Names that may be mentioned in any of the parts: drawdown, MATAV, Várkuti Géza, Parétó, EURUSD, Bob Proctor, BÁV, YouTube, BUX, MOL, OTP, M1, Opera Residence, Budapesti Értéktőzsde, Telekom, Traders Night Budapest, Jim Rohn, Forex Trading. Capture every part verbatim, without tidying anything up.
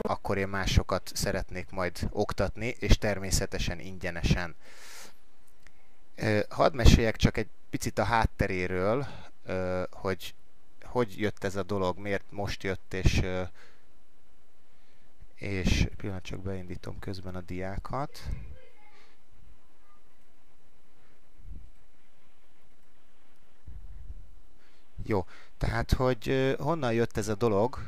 akkor én másokat szeretnék majd oktatni, és természetesen ingyenesen. Hadd meséljek csak egy picit a hátteréről, hogy hogy jött ez a dolog, miért most jött, és, és pillanat, csak beindítom közben a diákat. Jó, tehát hogy honnan jött ez a dolog?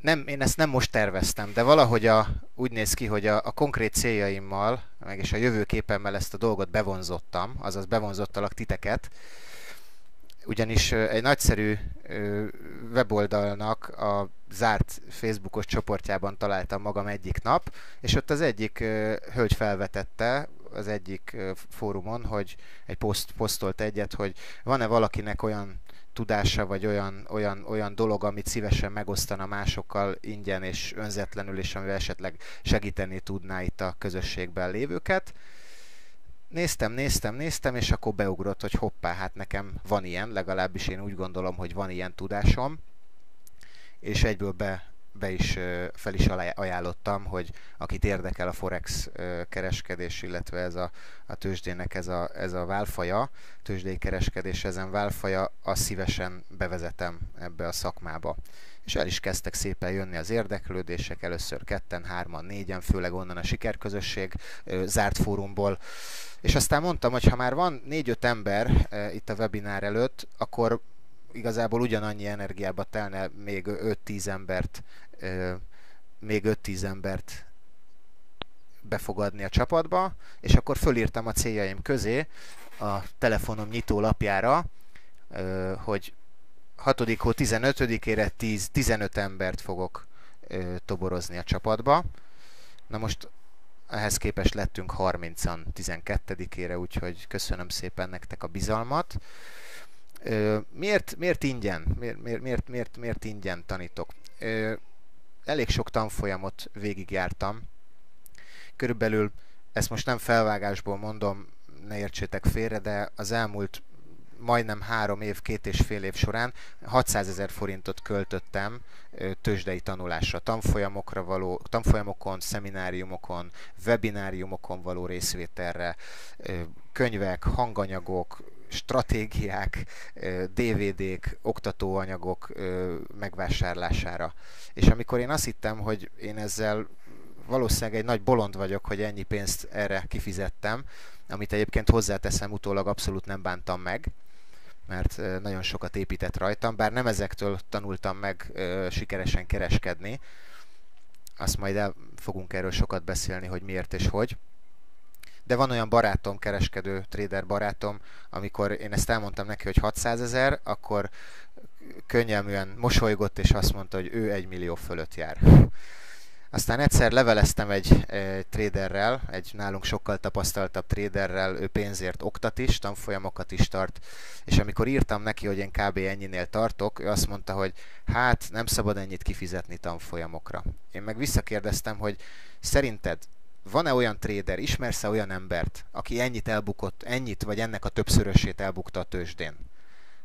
Nem, én ezt nem most terveztem, de valahogy a, úgy néz ki, hogy a, a konkrét céljaimmal, meg és a jövőképemmel ezt a dolgot bevonzottam, azaz bevonzottalak titeket, ugyanis egy nagyszerű weboldalnak a zárt Facebookos csoportjában találtam magam egyik nap, és ott az egyik hölgy felvetette az egyik fórumon, hogy egy poszt, posztolt egyet, hogy van-e valakinek olyan tudása, vagy olyan, olyan, olyan dolog, amit szívesen megosztana másokkal ingyen és önzetlenül, és amivel esetleg segíteni tudná itt a közösségben lévőket. Néztem, néztem, néztem, és akkor beugrott, hogy hoppá, hát nekem van ilyen, legalábbis én úgy gondolom, hogy van ilyen tudásom, és egyből be, be is, fel is ajánlottam, hogy akit érdekel a Forex kereskedés, illetve ez a, a tőzsdének ez a, ez a válfaja, tőzsdei kereskedés ezen válfaja, azt szívesen bevezetem ebbe a szakmába. És el is kezdtek szépen jönni az érdeklődések, először ketten, hárman, négyen, főleg onnan a sikerközösség zárt fórumból. És aztán mondtam, hogy ha már van négy-öt ember e, itt a webinár előtt, akkor igazából ugyanannyi energiába telne még öt-tíz embert, e, még öt-tíz embert befogadni a csapatba, és akkor fölírtam a céljaim közé a telefonom nyitólapjára, e, hogy hatodika tizenötödikére tíz-tizenöt embert fogok e, toborozni a csapatba. Na most ehhez képest lettünk harmincan tizenkettedikére, úgyhogy köszönöm szépen nektek a bizalmat. Miért, miért ingyen? Miért, miért, miért, miért ingyen tanítok? Elég sok tanfolyamot végigjártam. Körülbelül, ezt most nem felvágásból mondom, ne értsétek félre, de az elmúlt majdnem három év, két és fél év során hatszázezer forintot költöttem tőzsdei tanulásra, tanfolyamokra való, tanfolyamokon, szemináriumokon, webináriumokon való részvételre, könyvek, hanganyagok, stratégiák, dé vé dék, oktatóanyagok megvásárlására. És amikor én azt hittem, hogy én ezzel valószínűleg egy nagy bolond vagyok, hogy ennyi pénzt erre kifizettem, amit egyébként hozzáteszem, utólag abszolút nem bántam meg, mert nagyon sokat épített rajtam, bár nem ezektől tanultam meg ö, sikeresen kereskedni. Azt majd el fogunk erről sokat beszélni, hogy miért és hogy. De van olyan barátom, kereskedő, trader barátom, amikor én ezt elmondtam neki, hogy hatszázezer, akkor könnyelműen mosolygott, és azt mondta, hogy ő egy millió fölött jár. Aztán egyszer leveleztem egy e, traderrel, egy nálunk sokkal tapasztaltabb traderrel, ő pénzért oktat is, tanfolyamokat is tart, és amikor írtam neki, hogy én kb. Ennyinél tartok, ő azt mondta, hogy hát nem szabad ennyit kifizetni tanfolyamokra. Én meg visszakérdeztem, hogy szerinted van-e olyan trader, ismersz-e olyan embert, aki ennyit elbukott, ennyit vagy ennek a többszörösét elbukta a tőzsdén?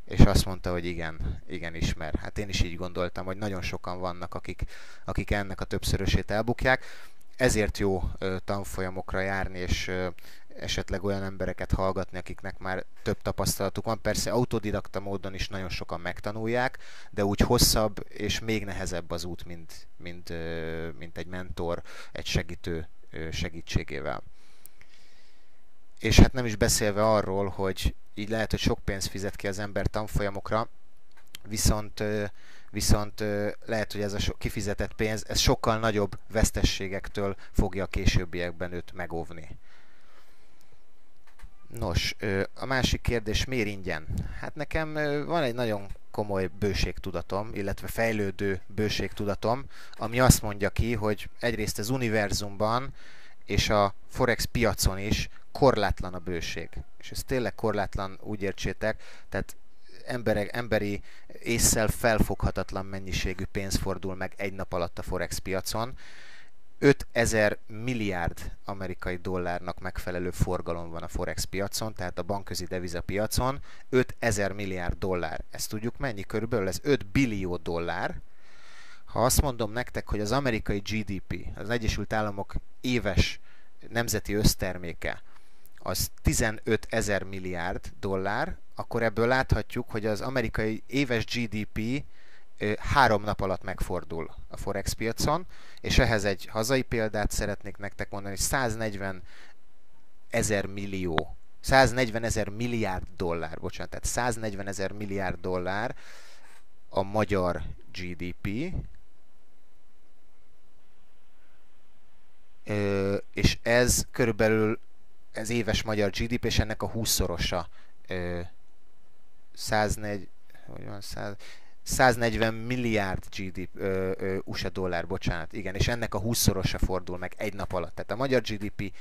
És azt mondta, hogy igen, igen ismer. Hát én is így gondoltam, hogy nagyon sokan vannak, akik, akik ennek a többszörösét elbukják. Ezért jó ö, tanfolyamokra járni, és ö, esetleg olyan embereket hallgatni, akiknek már több tapasztalatuk van. Persze autodidakta módon is nagyon sokan megtanulják, de úgy hosszabb és még nehezebb az út, mint, mint, ö, mint egy mentor, egy segítő ö, segítségével. És hát nem is beszélve arról, hogy így lehet, hogy sok pénzt fizet ki az ember tanfolyamokra, viszont, viszont lehet, hogy ez a kifizetett pénz, ez sokkal nagyobb vesztességektől fogja a későbbiekben őt megóvni. Nos, a másik kérdés, miért ingyen? Hát nekem van egy nagyon komoly bőségtudatom, illetve fejlődő bőségtudatom, ami azt mondja ki, hogy egyrészt az univerzumban és a Forex piacon is korlátlan a bőség. És ez tényleg korlátlan, úgy értsétek, tehát emberek, emberi ésszel felfoghatatlan mennyiségű pénz fordul meg egy nap alatt a Forex piacon. ötezer milliárd amerikai dollárnak megfelelő forgalom van a Forex piacon, tehát a bankközi deviza piacon. ötezer milliárd dollár. Ezt tudjuk mennyi körülbelül? Ez öt billió dollár. ha azt mondom nektek, hogy az amerikai gé dé pé, az Egyesült Államok éves nemzeti összterméke, az tizenöt ezer milliárd dollár, akkor ebből láthatjuk, hogy az amerikai éves gé dé pé három nap alatt megfordul a Forex piacon, és ehhez egy hazai példát szeretnék nektek mondani, hogy száznegyven ezer millió, száznegyven ezer milliárd dollár, bocsánat, tehát száznegyven ezer milliárd dollár a magyar gé dé pé, és ez körülbelül ez éves magyar gé dé pé, és ennek a húszszorosa, száznegyven milliárd gé dé pé, U S A dollár, bocsánat, igen, és ennek a húszszorosa fordul meg egy nap alatt, tehát a magyar gé dé pé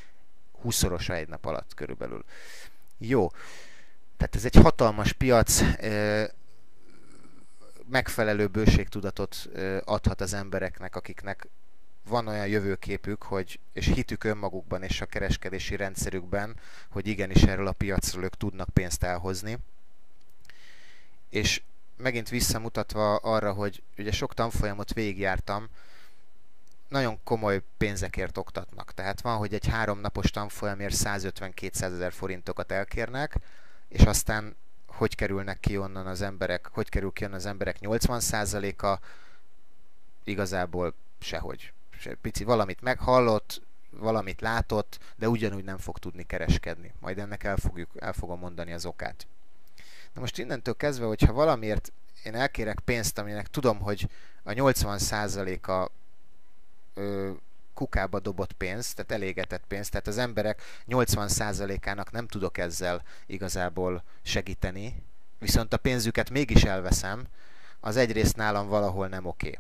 húszszorosa egy nap alatt körülbelül. Jó, tehát ez egy hatalmas piac, megfelelő bőségtudatot adhat az embereknek, akiknek van olyan jövőképük, hogy, és hitük önmagukban és a kereskedési rendszerükben, hogy igenis erről a piacról ők tudnak pénzt elhozni. És megint visszamutatva arra, hogy ugye sok tanfolyamot végigjártam, nagyon komoly pénzekért oktatnak. Tehát van, hogy egy három napos tanfolyamért százötven-kétszázezer forintokat elkérnek, és aztán hogy kerülnek ki onnan az emberek, hogy kerül ki onnan az emberek nyolcvan százaléka igazából sehogy. Pici valamit meghallott, valamit látott, de ugyanúgy nem fog tudni kereskedni. Majd ennek el, fogjuk, el fogom mondani az okát. Na most innentől kezdve, hogyha valamiért én elkérek pénzt, aminek tudom, hogy a nyolcvan százaléka ö, kukába dobott pénz, tehát elégetett pénz, tehát az emberek nyolcvan százalékának nem tudok ezzel igazából segíteni, viszont a pénzüket mégis elveszem, az egyrészt nálam valahol nem oké.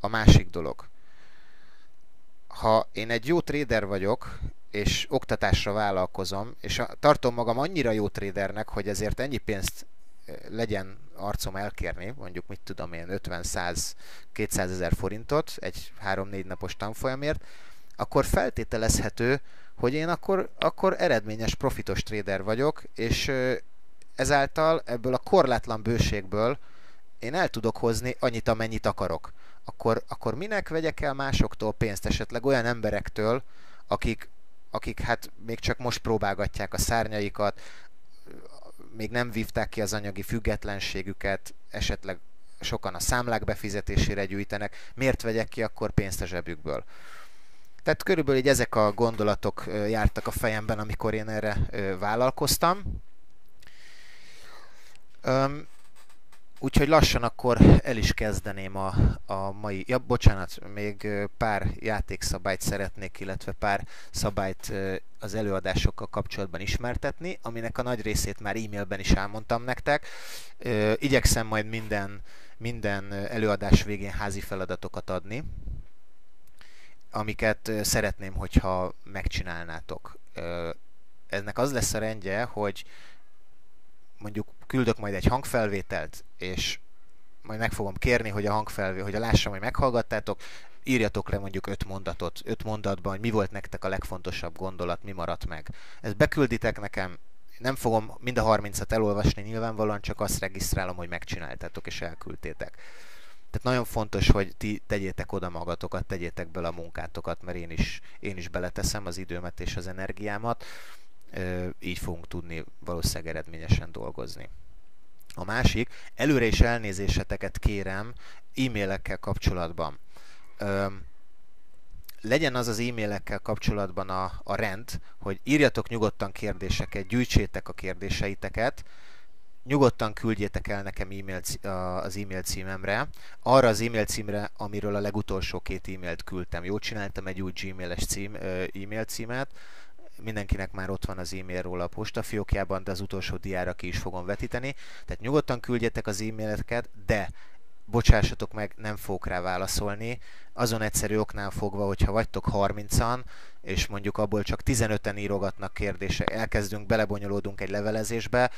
A másik dolog. Ha én egy jó trader vagyok, és oktatásra vállalkozom, és tartom magam annyira jó tradernek, hogy ezért ennyi pénzt legyen arcom elkérni, mondjuk mit tudom én, ötven-száz-kétszázezer forintot egy három-négy napos tanfolyamért, akkor feltételezhető, hogy én akkor, akkor eredményes, profitos trader vagyok, és ezáltal ebből a korlátlan bőségből én el tudok hozni annyit, amennyit akarok. Akkor, akkor minek vegyek el másoktól pénzt, esetleg olyan emberektől, akik, akik hát még csak most próbálgatják a szárnyaikat, még nem vívták ki az anyagi függetlenségüket, esetleg sokan a számlák befizetésére gyűjtenek, miért vegyek ki akkor pénzt a zsebükből? Tehát körülbelül így ezek a gondolatok jártak a fejemben, amikor én erre vállalkoztam. Um, Úgyhogy lassan akkor el is kezdeném a, a mai... Ja, bocsánat, még pár játékszabályt szeretnék, illetve pár szabályt az előadásokkal kapcsolatban ismertetni, aminek a nagy részét már e-mailben is elmondtam nektek. Igyekszem majd minden, minden előadás végén házi feladatokat adni, amiket szeretném, hogyha megcsinálnátok. Ennek az lesz a rendje, hogy mondjuk küldök majd egy hangfelvételt, és majd meg fogom kérni, hogy a hangfelvé, hogy a lássam, hogy meghallgattátok, írjatok le mondjuk öt mondatot, öt mondatban, hogy mi volt nektek a legfontosabb gondolat, mi maradt meg. Ezt bekülditek nekem, nem fogom mind a harmincat elolvasni nyilvánvalóan, csak azt regisztrálom, hogy megcsináltátok és elküldtétek. Tehát nagyon fontos, hogy ti tegyétek oda magatokat, tegyétek bele a munkátokat, mert én is, én is beleteszem az időmet és az energiámat, így fogunk tudni valószínűleg eredményesen dolgozni. A másik, előre is elnézéseteket kérem e-mailekkel kapcsolatban. Ö, legyen az az e-mailekkel kapcsolatban a, a rend, hogy írjatok nyugodtan kérdéseket, gyűjtsétek a kérdéseiteket, nyugodtan küldjétek el nekem e-mail, az e-mail címemre, arra az e-mail címre, amiről a legutolsó két e-mailt küldtem. Jó, csináltam egy új gmail-es cím, e-mail címet, mindenkinek már ott van az e-mail róla a postafiókjában, de az utolsó diára ki is fogom vetíteni. Tehát nyugodtan küldjetek az e-maileket, de bocsássatok meg, nem fogok rá válaszolni. Azon egyszerű oknál fogva, hogyha vagytok harmincan, és mondjuk abból csak tizenöten írogatnak kérdések, elkezdünk, belebonyolódunk egy levelezésbe,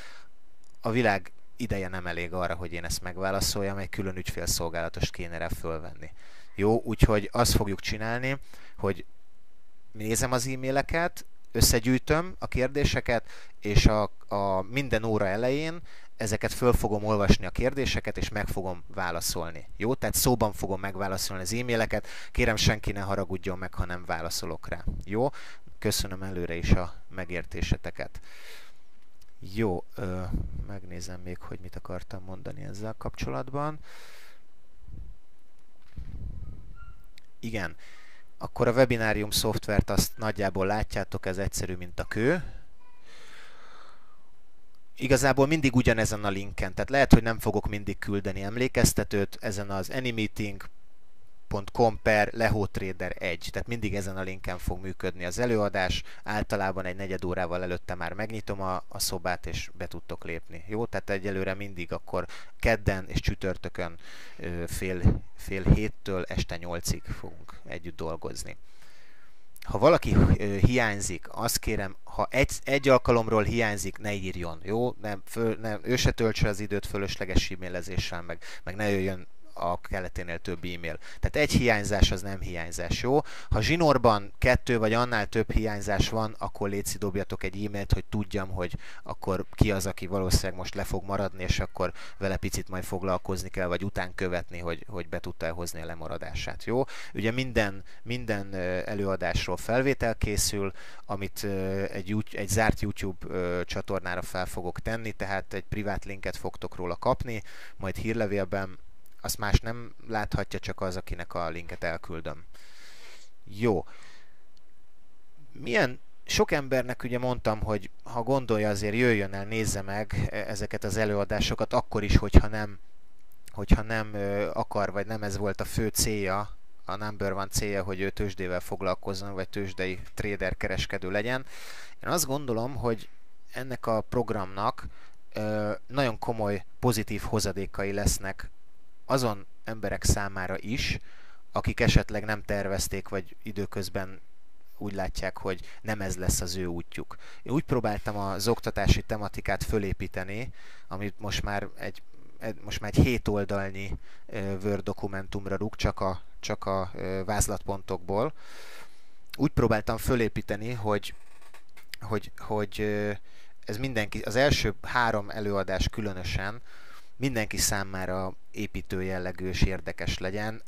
a világ ideje nem elég arra, hogy én ezt megválaszoljam, egy külön ügyfélszolgálatost kéne rá fölvenni. Jó, úgyhogy azt fogjuk csinálni, hogy nézem az e-maileket, összegyűjtöm a kérdéseket, és a, a minden óra elején ezeket föl fogom olvasni a kérdéseket, és meg fogom válaszolni. Jó? Tehát szóban fogom megválaszolni az e-maileket. Kérem, senki ne haragudjon meg, ha nem válaszolok rá. Jó? Köszönöm előre is a megértéseteket. Jó, ö, megnézem még, hogy mit akartam mondani ezzel kapcsolatban. Igen, akkor a webinárium szoftvert azt nagyjából látjátok, ez egyszerű, mint a kő. Igazából mindig ugyanezen a linken, tehát lehet, hogy nem fogok mindig küldeni emlékeztetőt, ezen az anymeeting pont com per lehótrader egy, tehát mindig ezen a linken fog működni az előadás, általában egy negyed órával előtte már megnyitom a, a szobát, és be tudtok lépni. Jó, tehát egyelőre mindig akkor kedden és csütörtökön fél, fél héttől este nyolcig fogunk együtt dolgozni. Ha valaki hiányzik, azt kérem, ha egy, egy alkalomról hiányzik, ne írjon, jó? Nem, föl, nem, ő se töltse az időt fölösleges e-mailezéssel, meg, meg ne jöjjön a keleténél több e-mail. Tehát egy hiányzás az nem hiányzás, jó? Ha zsinórban kettő vagy annál több hiányzás van, akkor létszi, dobjatok egy e-mailt, hogy tudjam, hogy akkor ki az, aki valószínűleg most le fog maradni, és akkor vele picit majd foglalkozni kell, vagy után követni, hogy, hogy be tudta elhozni a lemaradását, jó? Ugye minden, minden előadásról felvétel készül, amit egy, egy zárt YouTube csatornára fel fogok tenni, tehát egy privát linket fogtok róla kapni, majd hírlevélben. Azt más nem láthatja, csak az, akinek a linket elküldöm. Jó. Milyen sok embernek ugye mondtam, hogy ha gondolja, azért jöjjön el, nézze meg ezeket az előadásokat, akkor is, hogyha nem, hogyha nem akar, vagy nem ez volt a fő célja, a number one célja, hogy ő tőzsdével foglalkozzon, vagy tőzsdei trader kereskedő legyen. Én azt gondolom, hogy ennek a programnak nagyon komoly pozitív hozadékai lesznek azon emberek számára is, akik esetleg nem tervezték, vagy időközben úgy látják, hogy nem ez lesz az ő útjuk. Én úgy próbáltam az oktatási tematikát fölépíteni, amit most már egy, most már egy hét oldalnyi Word dokumentumra rúg, csak a, csak a vázlatpontokból. Úgy próbáltam fölépíteni, hogy, hogy, hogy ez mindenki, az első három előadás különösen, mindenki számára építő jellegű és érdekes legyen.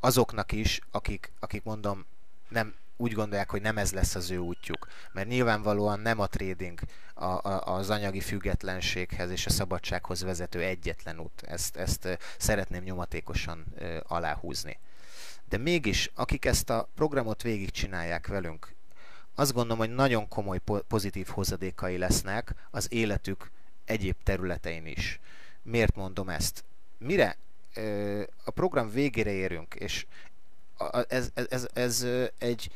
Azoknak is, akik, akik mondom, nem, úgy gondolják, hogy nem ez lesz az ő útjuk. Mert nyilvánvalóan nem a trading a, a, az anyagi függetlenséghez és a szabadsághoz vezető egyetlen út. Ezt, ezt szeretném nyomatékosan aláhúzni. De mégis, akik ezt a programot végigcsinálják velünk, azt gondolom, hogy nagyon komoly pozitív hozadékai lesznek az életük egyéb területein is. Miért mondom ezt? Mire ö, a program végére érünk, és a, ez, ez, ez egy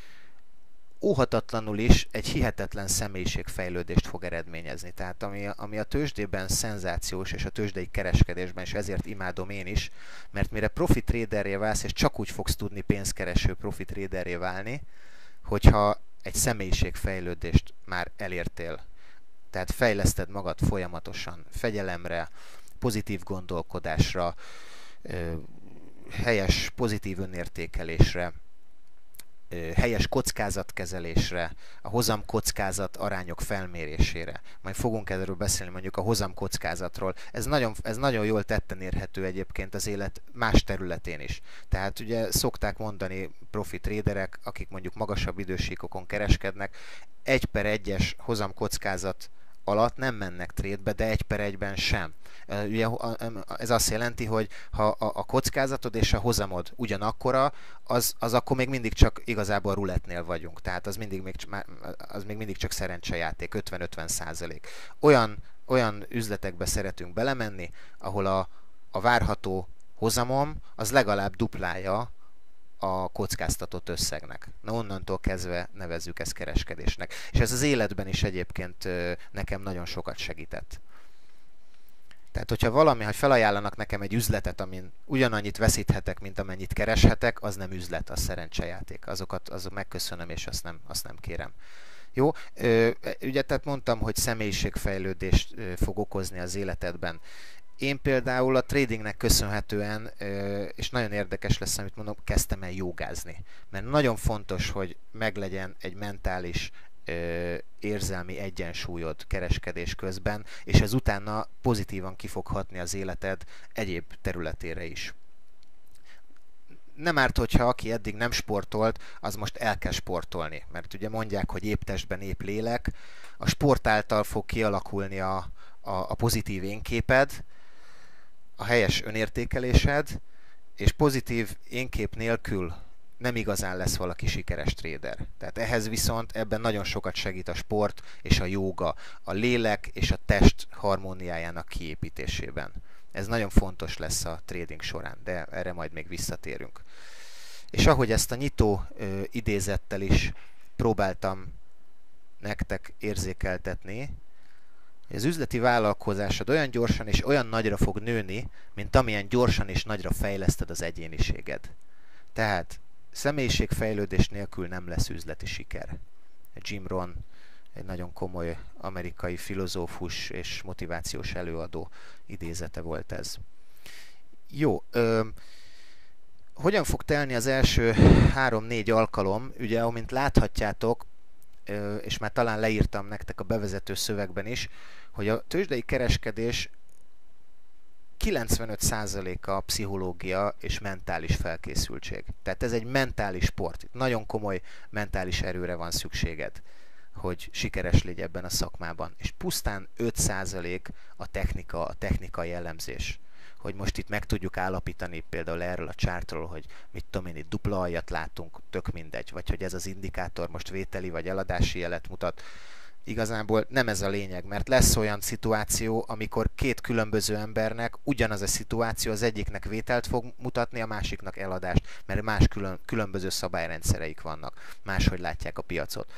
óhatatlanul is egy hihetetlen személyiségfejlődést fog eredményezni. Tehát ami, ami a tőzsdében szenzációs, és a tőzsdei kereskedésben, és ezért imádom én is, mert mire profi traderré válsz, és csak úgy fogsz tudni pénzkereső profi traderré válni, hogyha egy személyiségfejlődést már elértél. Tehát fejleszted magad folyamatosan, fegyelemre, pozitív gondolkodásra, helyes, pozitív önértékelésre, helyes kockázatkezelésre, a hozamkockázat arányok felmérésére. Majd fogunk erről beszélni, mondjuk a hozamkockázatról. Ez nagyon, ez nagyon jól tetten érhető egyébként az élet más területén is. Tehát ugye szokták mondani profi tréderek, akik mondjuk magasabb idősíkokon kereskednek, egy per egyes hozamkockázat alatt nem mennek trédbe, de egy per egyben sem. Ugye ez azt jelenti, hogy ha a kockázatod és a hozamod ugyanakkora, az, az akkor még mindig csak igazából rulettnél vagyunk. Tehát az, mindig még, az még mindig csak szerencsejáték, ötven-ötven százalék. Olyan, olyan üzletekbe szeretünk belemenni, ahol a, a várható hozamom az legalább duplája a kockáztatott összegnek. Na, onnantól kezdve nevezzük ezt kereskedésnek. És ez az életben is egyébként nekem nagyon sokat segített. Tehát, hogyha valami, ha felajánlanak nekem egy üzletet, amin ugyanannyit veszíthetek, mint amennyit kereshetek, az nem üzlet, az szerencsejáték. Azokat azok megköszönöm, és azt nem, azt nem kérem. Jó, ugye tehát mondtam, hogy személyiségfejlődést fog okozni az életedben. Én például a tradingnek köszönhetően, és nagyon érdekes lesz, amit mondom, kezdtem el jogázni. Mert nagyon fontos, hogy meglegyen egy mentális érzelmi egyensúlyod kereskedés közben, és ez utána pozitívan ki fog hatni az életed egyéb területére is. Nem árt, hogyha aki eddig nem sportolt, az most el kell sportolni, mert ugye mondják, hogy épp testben épp lélek, a sport által fog kialakulni a, a, a pozitív énképed, a helyes önértékelésed, és pozitív énkép nélkül nem igazán lesz valaki sikeres tréder. Tehát ehhez viszont ebben nagyon sokat segít a sport és a jóga, a lélek és a test harmóniájának kiépítésében. Ez nagyon fontos lesz a trading során, de erre majd még visszatérünk. És ahogy ezt a nyitó ö, idézettel is próbáltam nektek érzékeltetni, az üzleti vállalkozásod olyan gyorsan és olyan nagyra fog nőni, mint amilyen gyorsan és nagyra fejleszted az egyéniséged. Tehát személyiségfejlődés nélkül nem lesz üzleti siker. Jim Rohn, egy nagyon komoly amerikai filozófus és motivációs előadó idézete volt ez. Jó, ö, hogyan fog telni az első három-négy alkalom? Ugye, amint láthatjátok, ö, és már talán leírtam nektek a bevezető szövegben is, hogy a tőzsdei kereskedés kilencvenöt százaléka pszichológia és mentális felkészültség. Tehát ez egy mentális sport. Itt nagyon komoly mentális erőre van szükséged, hogy sikeres légy ebben a szakmában. És pusztán öt százalék a technika, a technikai jellemzés. Hogy most itt meg tudjuk állapítani például erről a chartról, hogy mit tudom én, itt dupla aljat látunk, tök mindegy. Vagy hogy ez az indikátor most vételi vagy eladási jelet mutat. Igazából nem ez a lényeg, mert lesz olyan szituáció, amikor két különböző embernek ugyanaz a szituáció, az egyiknek vételt fog mutatni, a másiknak eladást, mert más külön, különböző szabályrendszereik vannak, máshogy látják a piacot.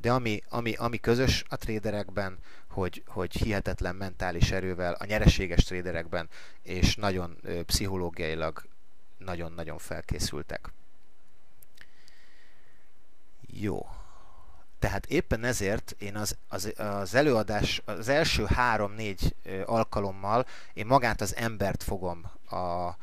De ami, ami, ami közös a tréderekben, hogy, hogy hihetetlen mentális erővel, a nyereséges tréderekben, és nagyon ö, pszichológiailag nagyon-nagyon felkészültek. Jó. Tehát éppen ezért én az, az, az előadás, az első három-négy alkalommal én magát az embert fogom a, a,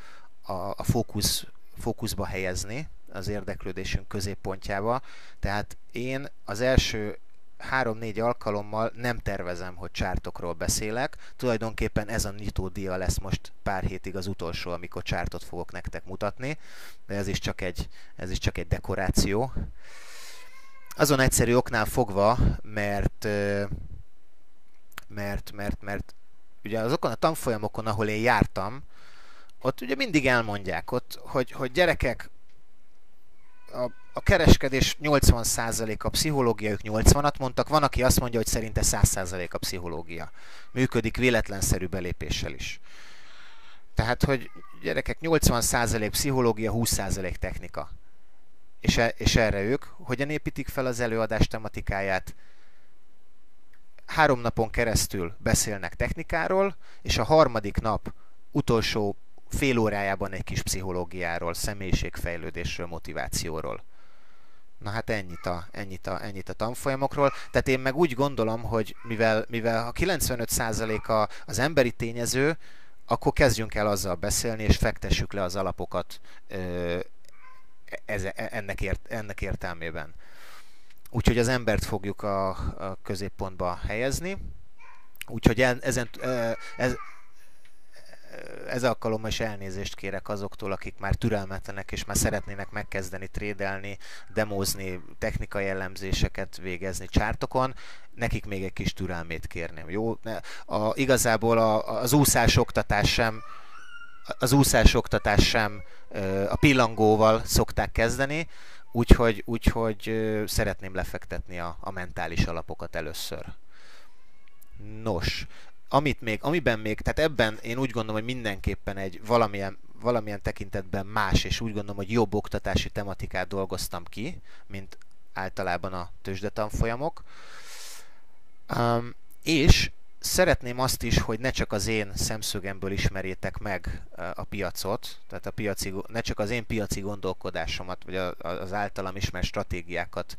a fókusz, fókuszba helyezni, az érdeklődésünk középpontjába. Tehát én az első három-négy alkalommal nem tervezem, hogy csártokról beszélek. Tulajdonképpen ez a nyitódia lesz most pár hétig az utolsó, amikor csártot fogok nektek mutatni. De ez is csak egy, ez is csak egy dekoráció. Azon egyszerű oknál fogva, mert, mert, mert, mert ugye azokon a tanfolyamokon, ahol én jártam, ott ugye mindig elmondják ott, hogy, hogy gyerekek, a, a kereskedés nyolcvan százalék a pszichológia, ők nyolcvanat mondtak, van, aki azt mondja, hogy szerinte száz százalék a pszichológia. Működik véletlenszerű belépéssel is. Tehát, hogy gyerekek, nyolcvan százalék pszichológia, húsz százalék technika. És erre ők hogyan építik fel az előadás tematikáját? Három napon keresztül beszélnek technikáról, és a harmadik nap utolsó fél órájában egy kis pszichológiáról, személyiségfejlődésről, motivációról. Na hát ennyit a, ennyit a, ennyit a tanfolyamokról. Tehát én meg úgy gondolom, hogy mivel, mivel a kilencvenöt százaléka az emberi tényező, akkor kezdjünk el azzal beszélni, és fektessük le az alapokat ö, Ez, ennek, ért, ennek értelmében. Úgyhogy az embert fogjuk a, a középpontba helyezni. Úgyhogy el, ezen, ez, ez alkalommal is elnézést kérek azoktól, akik már türelmetlenek és már szeretnének megkezdeni trédelni, demózni, technikai elemzéseket végezni csártokon. Nekik még egy kis türelmét kérném. Jó? A, igazából a, az úszás oktatás sem az úszás oktatás sem a pillangóval szokták kezdeni, úgyhogy, úgyhogy szeretném lefektetni a, a mentális alapokat először. Nos, amit még, amiben még, tehát ebben én úgy gondolom, hogy mindenképpen egy valamilyen, valamilyen tekintetben más, és úgy gondolom, hogy jobb oktatási tematikát dolgoztam ki, mint általában a tőzsdetanfolyamok. Um, és szeretném azt is, hogy ne csak az én szemszögemből ismerjétek meg a piacot, tehát a piaci, ne csak az én piaci gondolkodásomat, vagy az általam ismert stratégiákat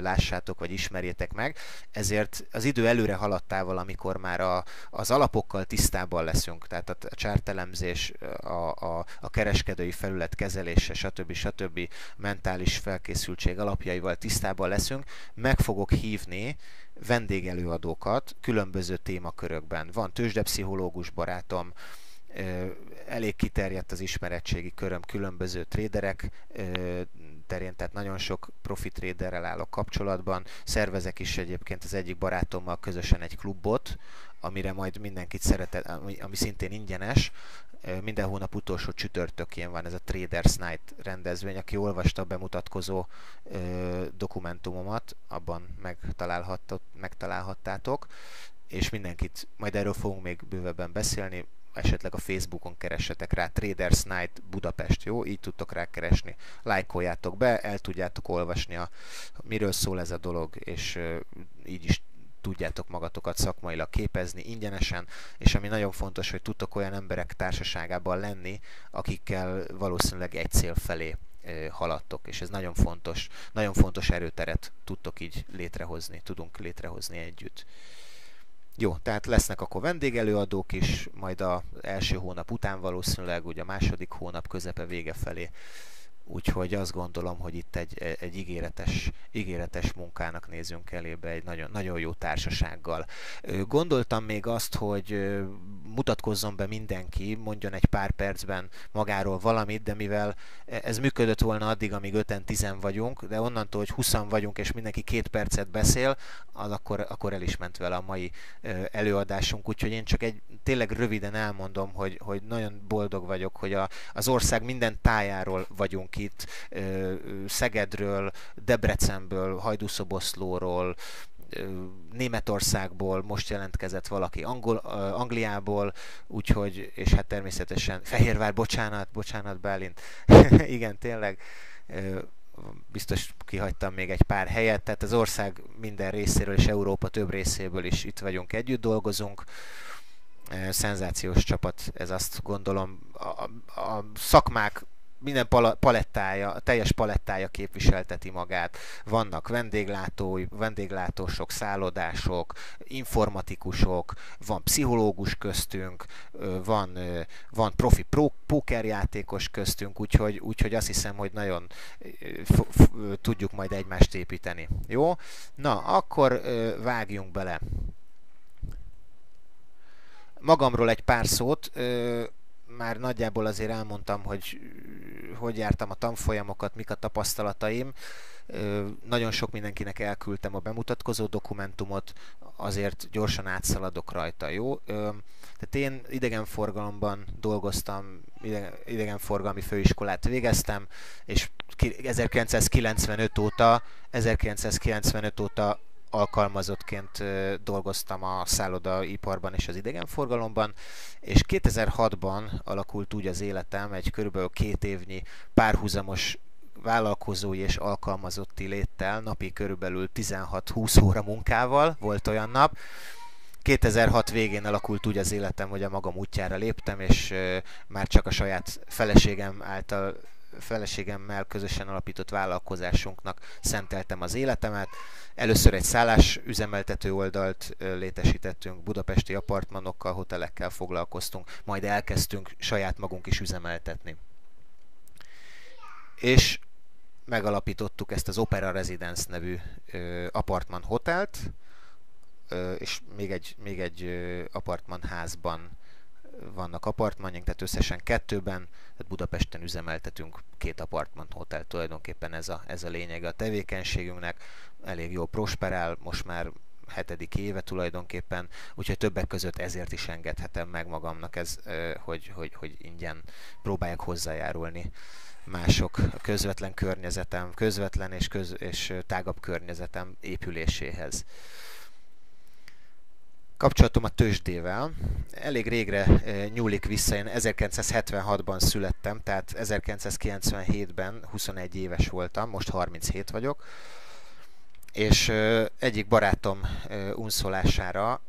lássátok, vagy ismerjétek meg. Ezért az idő előre haladtával, amikor már a, az alapokkal tisztában leszünk, tehát a csártelemzés, a, a, a kereskedői felület kezelése, stb. stb. Mentális felkészültség alapjaival tisztában leszünk, meg fogok hívni vendégelőadókat különböző témakörökben. Van tőzsdepszichológus barátom, elég kiterjedt az ismeretségi köröm különböző tréderek terén, tehát nagyon sok profi tréderrel állok kapcsolatban. Szervezek is egyébként az egyik barátommal közösen egy klubot, amire majd mindenkit szeretett, ami szintén ingyenes. Minden hónap utolsó csütörtökén van ez a Traders Night rendezvény. Aki olvasta a bemutatkozó ö, dokumentumomat, abban megtalálhattátok, és mindenkit, majd erről fogunk még bővebben beszélni, esetleg a Facebookon keressetek rá, Traders Night Budapest, jó? Így tudtok rákeresni. Lájkoljátok be, el tudjátok olvasni, a, miről szól ez a dolog, és ö, így is tudjátok magatokat szakmailag képezni ingyenesen, és ami nagyon fontos, hogy tudtok olyan emberek társaságában lenni, akikkel valószínűleg egy cél felé haladtok, és ez nagyon fontos, nagyon fontos erőteret tudtok így létrehozni, tudunk létrehozni együtt. Jó, tehát lesznek akkor vendégelőadók is, majd az első hónap után valószínűleg, ugye a második hónap közepe vége felé. Úgyhogy azt gondolom, hogy itt egy, egy ígéretes, ígéretes munkának nézünk elébe, egy nagyon, nagyon jó társasággal. Gondoltam még azt, hogy mutatkozzon be mindenki, mondjon egy pár percben magáról valamit, de mivel ez működött volna addig, amíg öten tízen vagyunk, de onnantól, hogy húszan vagyunk, és mindenki két percet beszél, az akkor, akkor el is ment vele a mai előadásunk. Úgyhogy én csak egy tényleg röviden elmondom, hogy, hogy nagyon boldog vagyok, hogy a, az ország minden tájáról vagyunk itt, Szegedről, Debrecenből, Hajdúszoboszlóról, Németországból, most jelentkezett valaki Angol, Angliából, úgyhogy, és hát természetesen Fehérvár, bocsánat, bocsánat Bálint, igen, tényleg, biztos kihagytam még egy pár helyet, tehát az ország minden részéről és Európa több részéből is itt vagyunk, együtt dolgozunk. Szenzációs csapat, ez azt gondolom, a, a szakmák minden palettája, a teljes palettája képviselteti magát. Vannak vendéglátói, vendéglátósok, szállodások, informatikusok, van pszichológus köztünk, van, van profi pro, pókerjátékos köztünk, úgyhogy, úgyhogy azt hiszem, hogy nagyon tudjuk majd egymást építeni. Jó? Na, akkor vágjunk bele. Magamról egy pár szót. Már nagyjából azért elmondtam, hogy hogy jártam a tanfolyamokat, mik a tapasztalataim. Nagyon sok mindenkinek elküldtem a bemutatkozó dokumentumot, azért gyorsan átszaladok rajta, jó? Tehát én idegenforgalomban dolgoztam, idegenforgalmi főiskolát végeztem, és ezerkilencszázkilencvenöt óta, ezerkilencszázkilencvenöt óta alkalmazottként dolgoztam a szállodaiparban és az idegenforgalomban, és kétezer-hatban alakult úgy az életem, egy körülbelül két évnyi párhuzamos vállalkozói és alkalmazotti léttel, napi körülbelül tizenhat-húsz óra munkával, volt olyan nap. kétezer-hat végén alakult úgy az életem, hogy a magam útjára léptem, és már csak a saját feleségem által, feleségemmel közösen alapított vállalkozásunknak szenteltem az életemet. Először egy szállásüzemeltető oldalt létesítettünk, budapesti apartmanokkal, hotelekkel foglalkoztunk, majd elkezdtünk saját magunk is üzemeltetni. És megalapítottuk ezt az Opera Residence nevű apartman hotelt, és még egy, még egy apartman házban vannak apartmanjaink, tehát összesen kettőben, tehát Budapesten üzemeltetünk két apartman hotel, tulajdonképpen ez a, ez a lényege a tevékenységünknek, elég jól prosperál, most már hetedik éve tulajdonképpen, úgyhogy többek között ezért is engedhetem meg magamnak, ez, hogy, hogy, hogy ingyen próbáljak hozzájárulni mások közvetlen környezetem, közvetlen és, köz, és tágabb környezetem épüléséhez. Kapcsolatom a tőzsdével elég régre nyúlik vissza, én ezerkilencszázhetvenhatban születtem, tehát ezerkilencszázkilencvenhétben huszonegy éves voltam, most harminchét vagyok, és egyik barátom unszolására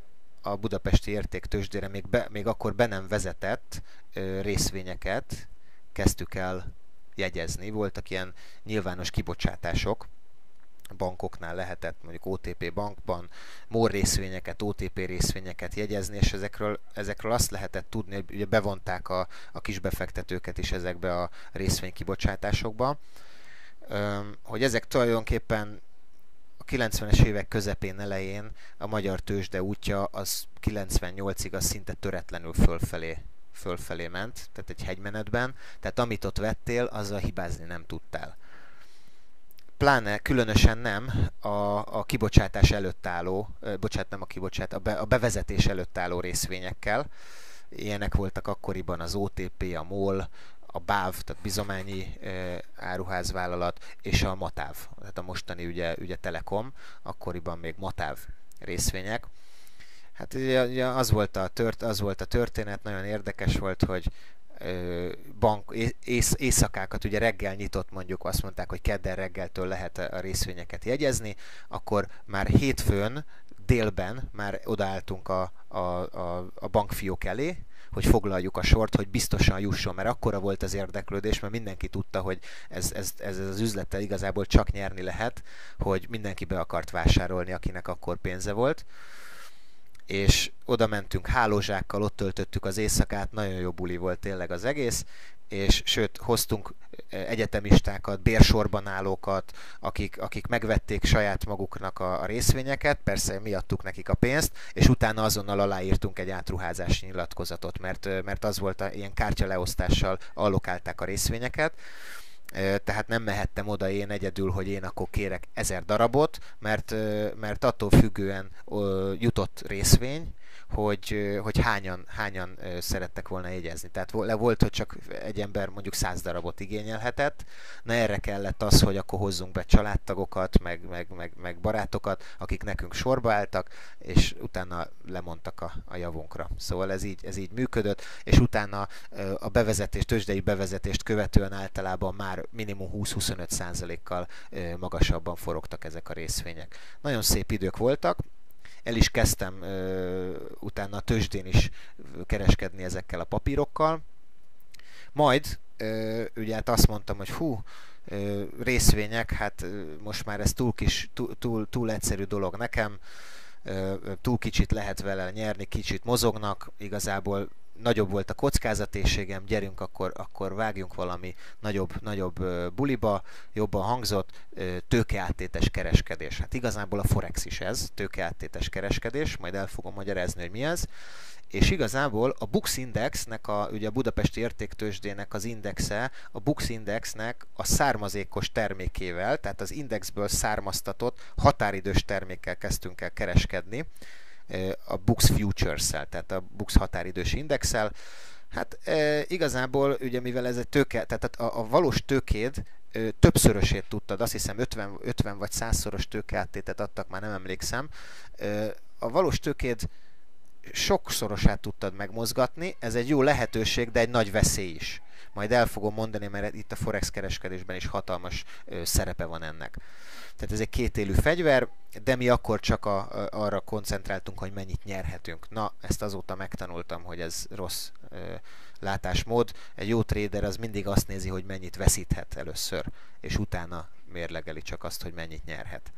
a Budapesti Értéktőzsdére még, be, még akkor be nem vezetett ö, részvényeket kezdtük el jegyezni. Voltak ilyen nyilvános kibocsátások, bankoknál lehetett mondjuk o té pé bankban MOL részvényeket, o té pé részvényeket jegyezni, és ezekről, ezekről azt lehetett tudni, hogy ugye bevonták a, a kisbefektetőket is ezekbe a részvénykibocsátásokba, hogy ezek tulajdonképpen a kilencvenes évek közepén, elején a magyar tőzsde útja az kilencvennyolcig az szinte töretlenül fölfelé, fölfelé ment, tehát egy hegymenetben, tehát amit ott vettél, azzal hibázni nem tudtál. Pláne különösen nem a, a kibocsátás előtt álló, bocsánat, nem a kibocsátás, a, be, a bevezetés előtt álló részvényekkel. Ilyenek voltak akkoriban az o té pé, a MOL, a BÁV, tehát bizományi e, áruházvállalat, és a MATAV, tehát a mostani ugye, ugye Telekom, akkoriban még MATAV részvények. Hát ugye, az, volt a tört, az volt a történet, nagyon érdekes volt, hogy bank, ész, éjszakákat, ugye reggel nyitott, mondjuk azt mondták, hogy kedden reggeltől lehet a részvényeket jegyezni, akkor már hétfőn délben már odaálltunk a, a, a, a bankfiók elé, hogy foglaljuk a sort, hogy biztosan jusson, mert akkora volt az érdeklődés, mert mindenki tudta, hogy ez, ez, ez az üzlettel igazából csak nyerni lehet, hogy mindenki be akart vásárolni, akinek akkor pénze volt. És oda mentünk hálózsákkal, ott töltöttük az éjszakát, nagyon jó buli volt tényleg az egész, és sőt, hoztunk egyetemistákat, bérsorban állókat, akik, akik megvették saját maguknak a, a részvényeket, persze mi adtuk nekik a pénzt, és utána azonnal aláírtunk egy átruházási nyilatkozatot, mert, mert az volt, a, ilyen kártyaleosztással allokálták a részvényeket, tehát nem mehettem oda én egyedül, hogy én akkor kérek ezer darabot, mert, mert attól függően jutott részvény, hogy, hogy hányan, hányan szerettek volna jegyezni. Tehát volt, hogy csak egy ember mondjuk száz darabot igényelhetett, na erre kellett az, hogy akkor hozzunk be családtagokat, meg, meg, meg, meg barátokat, akik nekünk sorba álltak, és utána lemondtak a, a javunkra. Szóval ez így, ez így működött, és utána a bevezetés, tőzsdei bevezetést követően általában már minimum húsz-huszonöt százalékkal magasabban forogtak ezek a részvények. Nagyon szép idők voltak. El is kezdtem ö, utána a tőzsdén is kereskedni ezekkel a papírokkal. Majd ö, ugye hát azt mondtam, hogy hú, ö, részvények, hát ö, most már ez túl, kis, túl, túl, túl egyszerű dolog nekem, ö, túl kicsit lehet vele nyerni, kicsit mozognak, igazából nagyobb volt a kockázatérségem, gyerünk, akkor, akkor vágjunk valami nagyobb, nagyobb buliba, jobban hangzott, tőkeáttétes kereskedés. Hát igazából a Forex is ez, tőkeáttétes kereskedés, majd el fogom magyarázni, hogy mi ez. És igazából a BUX indexnek, a, ugye a Budapesti Értéktőzsdének az indexe, a BUX indexnek a származékos termékével, tehát az indexből származtatott határidős termékkel kezdtünk el kereskedni, a BUX Futures-szel, tehát a BUX határidős indexel. Hát e, igazából, ugye mivel ez egy tőke, tehát a, a valós tőkéd e, többszörösét tudtad, azt hiszem ötven, ötven vagy százszoros tőkeáttétet adtak, már nem emlékszem. E, a valós tőkéd sokszorosát tudtad megmozgatni, ez egy jó lehetőség, de egy nagy veszély is. Majd el fogom mondani, mert itt a Forex kereskedésben is hatalmas e, szerepe van ennek. Tehát ez egy kétélű fegyver, de mi akkor csak a, a, arra koncentráltunk, hogy mennyit nyerhetünk. Na, ezt azóta megtanultam, hogy ez rossz ö, látásmód. Egy jó trader az mindig azt nézi, hogy mennyit veszíthet először, és utána mérlegeli csak azt, hogy mennyit nyerhet.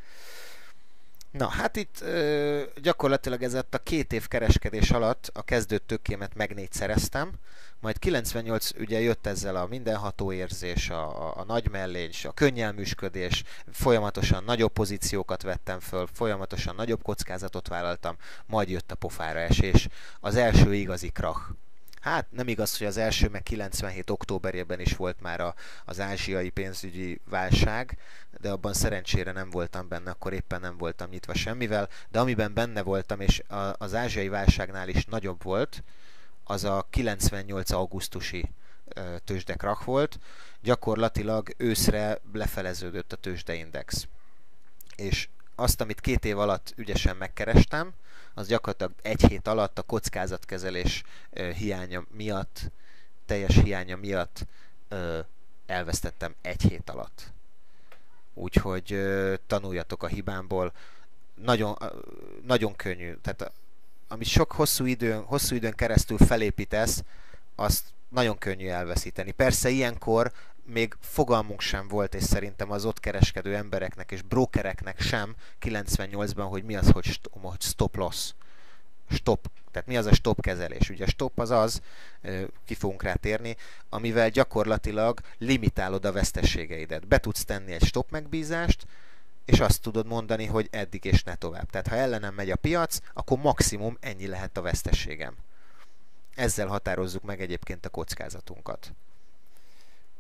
Na, hát itt ö, gyakorlatilag ez a két év kereskedés alatt a kezdő tőkémet megnégyszereztem, majd kilencvennyolc ugye jött ezzel a mindenható érzés, a, a, a nagy mellény, a könnyelműsködés, folyamatosan nagyobb pozíciókat vettem föl, folyamatosan nagyobb kockázatot vállaltam, majd jött a pofára esés, az első igazi krach. Hát nem igaz, hogy az első, meg kilencvenhét októberében is volt már a, az ázsiai pénzügyi válság, de abban szerencsére nem voltam benne, akkor éppen nem voltam nyitva semmivel, de amiben benne voltam, és a, az ázsiai válságnál is nagyobb volt, az a kilencvennyolc augusztusi ö, tőzsdekrach volt, gyakorlatilag őszre lefeleződött a tőzsdeindex. És azt, amit két év alatt ügyesen megkerestem, az gyakorlatilag egy hét alatt a kockázatkezelés ö, hiánya miatt, teljes hiánya miatt ö, elvesztettem egy hét alatt. Úgyhogy ö, tanuljatok a hibámból, nagyon, ö, nagyon könnyű, tehát amit sok hosszú időn, hosszú időn keresztül felépítesz, azt nagyon könnyű elveszíteni. Persze ilyenkor még fogalmunk sem volt, és szerintem az ott kereskedő embereknek és brokereknek sem kilencvennyolcban, hogy mi az, hogy stop loss. Stop. Tehát mi az a stop kezelés? Ugye a stop az az, ki fogunk rá térni, amivel gyakorlatilag limitálod a veszteségeidet. Be tudsz tenni egy stop megbízást, és azt tudod mondani, hogy eddig és ne tovább. Tehát ha ellenem megy a piac, akkor maximum ennyi lehet a veszteségem. Ezzel határozzuk meg egyébként a kockázatunkat.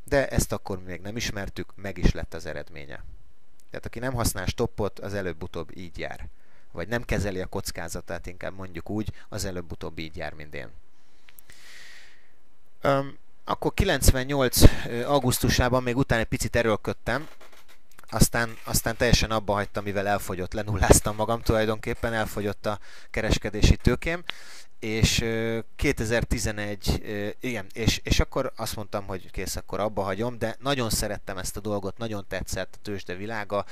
De ezt akkor még nem ismertük, meg is lett az eredménye. Tehát aki nem használ stoppot, az előbb-utóbb így jár. Vagy nem kezeli a kockázatát, inkább mondjuk úgy, az előbb-utóbb így jár, mint én. Öm, akkor kilencvennyolc augusztusában még utána egy picit erőlködtem, aztán, aztán teljesen abba hagytam, mivel elfogyott, lenulláztam magam tulajdonképpen, elfogyott a kereskedési tőkém, és kétezer-tizenegy, igen, és, és akkor azt mondtam, hogy kész, akkor abba hagyom, de nagyon szerettem ezt a dolgot, nagyon tetszett a tőzsde világa,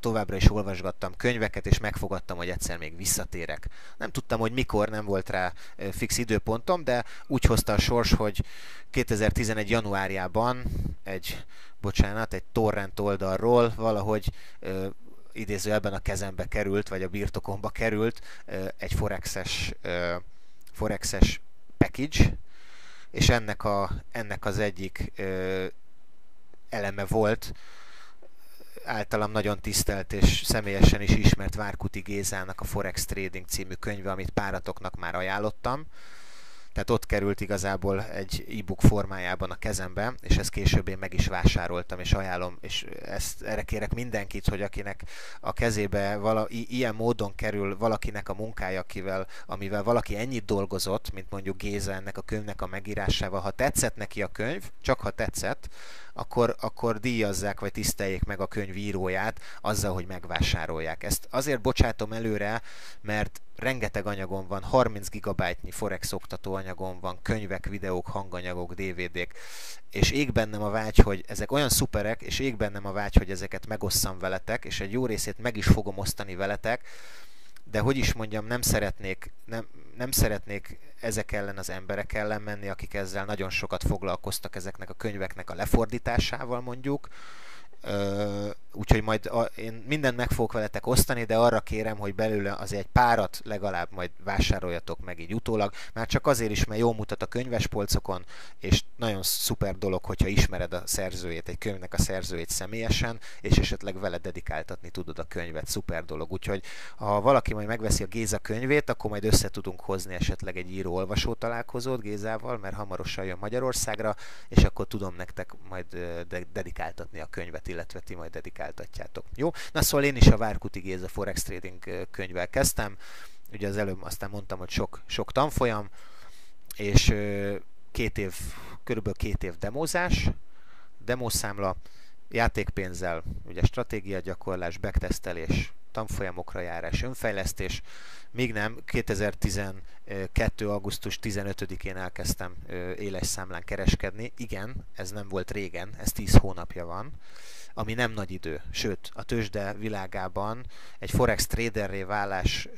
továbbra is olvasgattam könyveket, és megfogadtam, hogy egyszer még visszatérek. Nem tudtam, hogy mikor, nem volt rá fix időpontom, de úgy hozta a sors, hogy kétezer-tizenegy januárjában egy, bocsánat, egy torrent oldalról valahogy idézőjelben a kezembe került, vagy a birtokomba került egy forexes, forexes package, és ennek, a, ennek az egyik eleme volt általam nagyon tisztelt és személyesen is ismert Várkuti Gézának a Forex Trading című könyve, amit páratoknak már ajánlottam. Tehát ott került igazából egy e-book formájában a kezembe, és ezt később én meg is vásároltam, és ajánlom, és ezt erre kérek mindenkit, hogy akinek a kezébe vala, ilyen módon kerül valakinek a munkája, akivel, amivel valaki ennyit dolgozott, mint mondjuk Géza ennek a könyvnek a megírásával, ha tetszett neki a könyv, csak ha tetszett, akkor, akkor díjazzák, vagy tiszteljék meg a könyv íróját azzal, hogy megvásárolják. Ezt azért bocsátom előre, mert rengeteg anyagom van, harminc gigabájtnyi Forex oktatóanyagom van, könyvek, videók, hanganyagok, dé vé dék, és ég bennem a vágy, hogy ezek olyan szuperek, és ég bennem a vágy, hogy ezeket megosszam veletek, és egy jó részét meg is fogom osztani veletek, de hogy is mondjam, nem szeretnék, nem, nem szeretnék ezek ellen az emberek ellen menni, akik ezzel nagyon sokat foglalkoztak, ezeknek a könyveknek a lefordításával mondjuk. Uh, úgyhogy majd a, én mindent meg fogok veletek osztani, de arra kérem, hogy belőle azért egy párat legalább majd vásároljatok meg így utólag, már csak azért is, mert jól mutat a könyvespolcokon, és nagyon szuper dolog, hogyha ismered a szerzőjét, egy könyvnek a szerzőjét személyesen, és esetleg vele dedikáltatni tudod a könyvet, szuper dolog. Úgyhogy ha valaki majd megveszi a Géza könyvét, akkor majd össze tudunk hozni esetleg egy író-olvasó találkozót Gézával, mert hamarosan jön Magyarországra, és akkor tudom nektek majd de dedikáltatni a könyvet, illetve ti majd dedikáltatjátok. Jó? Na szóval én is a Várkuti Géza Forex Trading könyvvel kezdtem. Ugye az előbb aztán mondtam, hogy sok, sok tanfolyam, és két év, körülbelül két év demózás, demószámla, játékpénzzel, ugye stratégiagyakorlás, backtesztelés, tanfolyamokra járás, önfejlesztés, míg nem, kétezer-tizenkettő augusztus tizenötödikén elkezdtem éles számlán kereskedni. Igen, ez nem volt régen, ez tíz hónapja van, ami nem nagy idő. Sőt, a tőzsde világában egy Forex traderré válás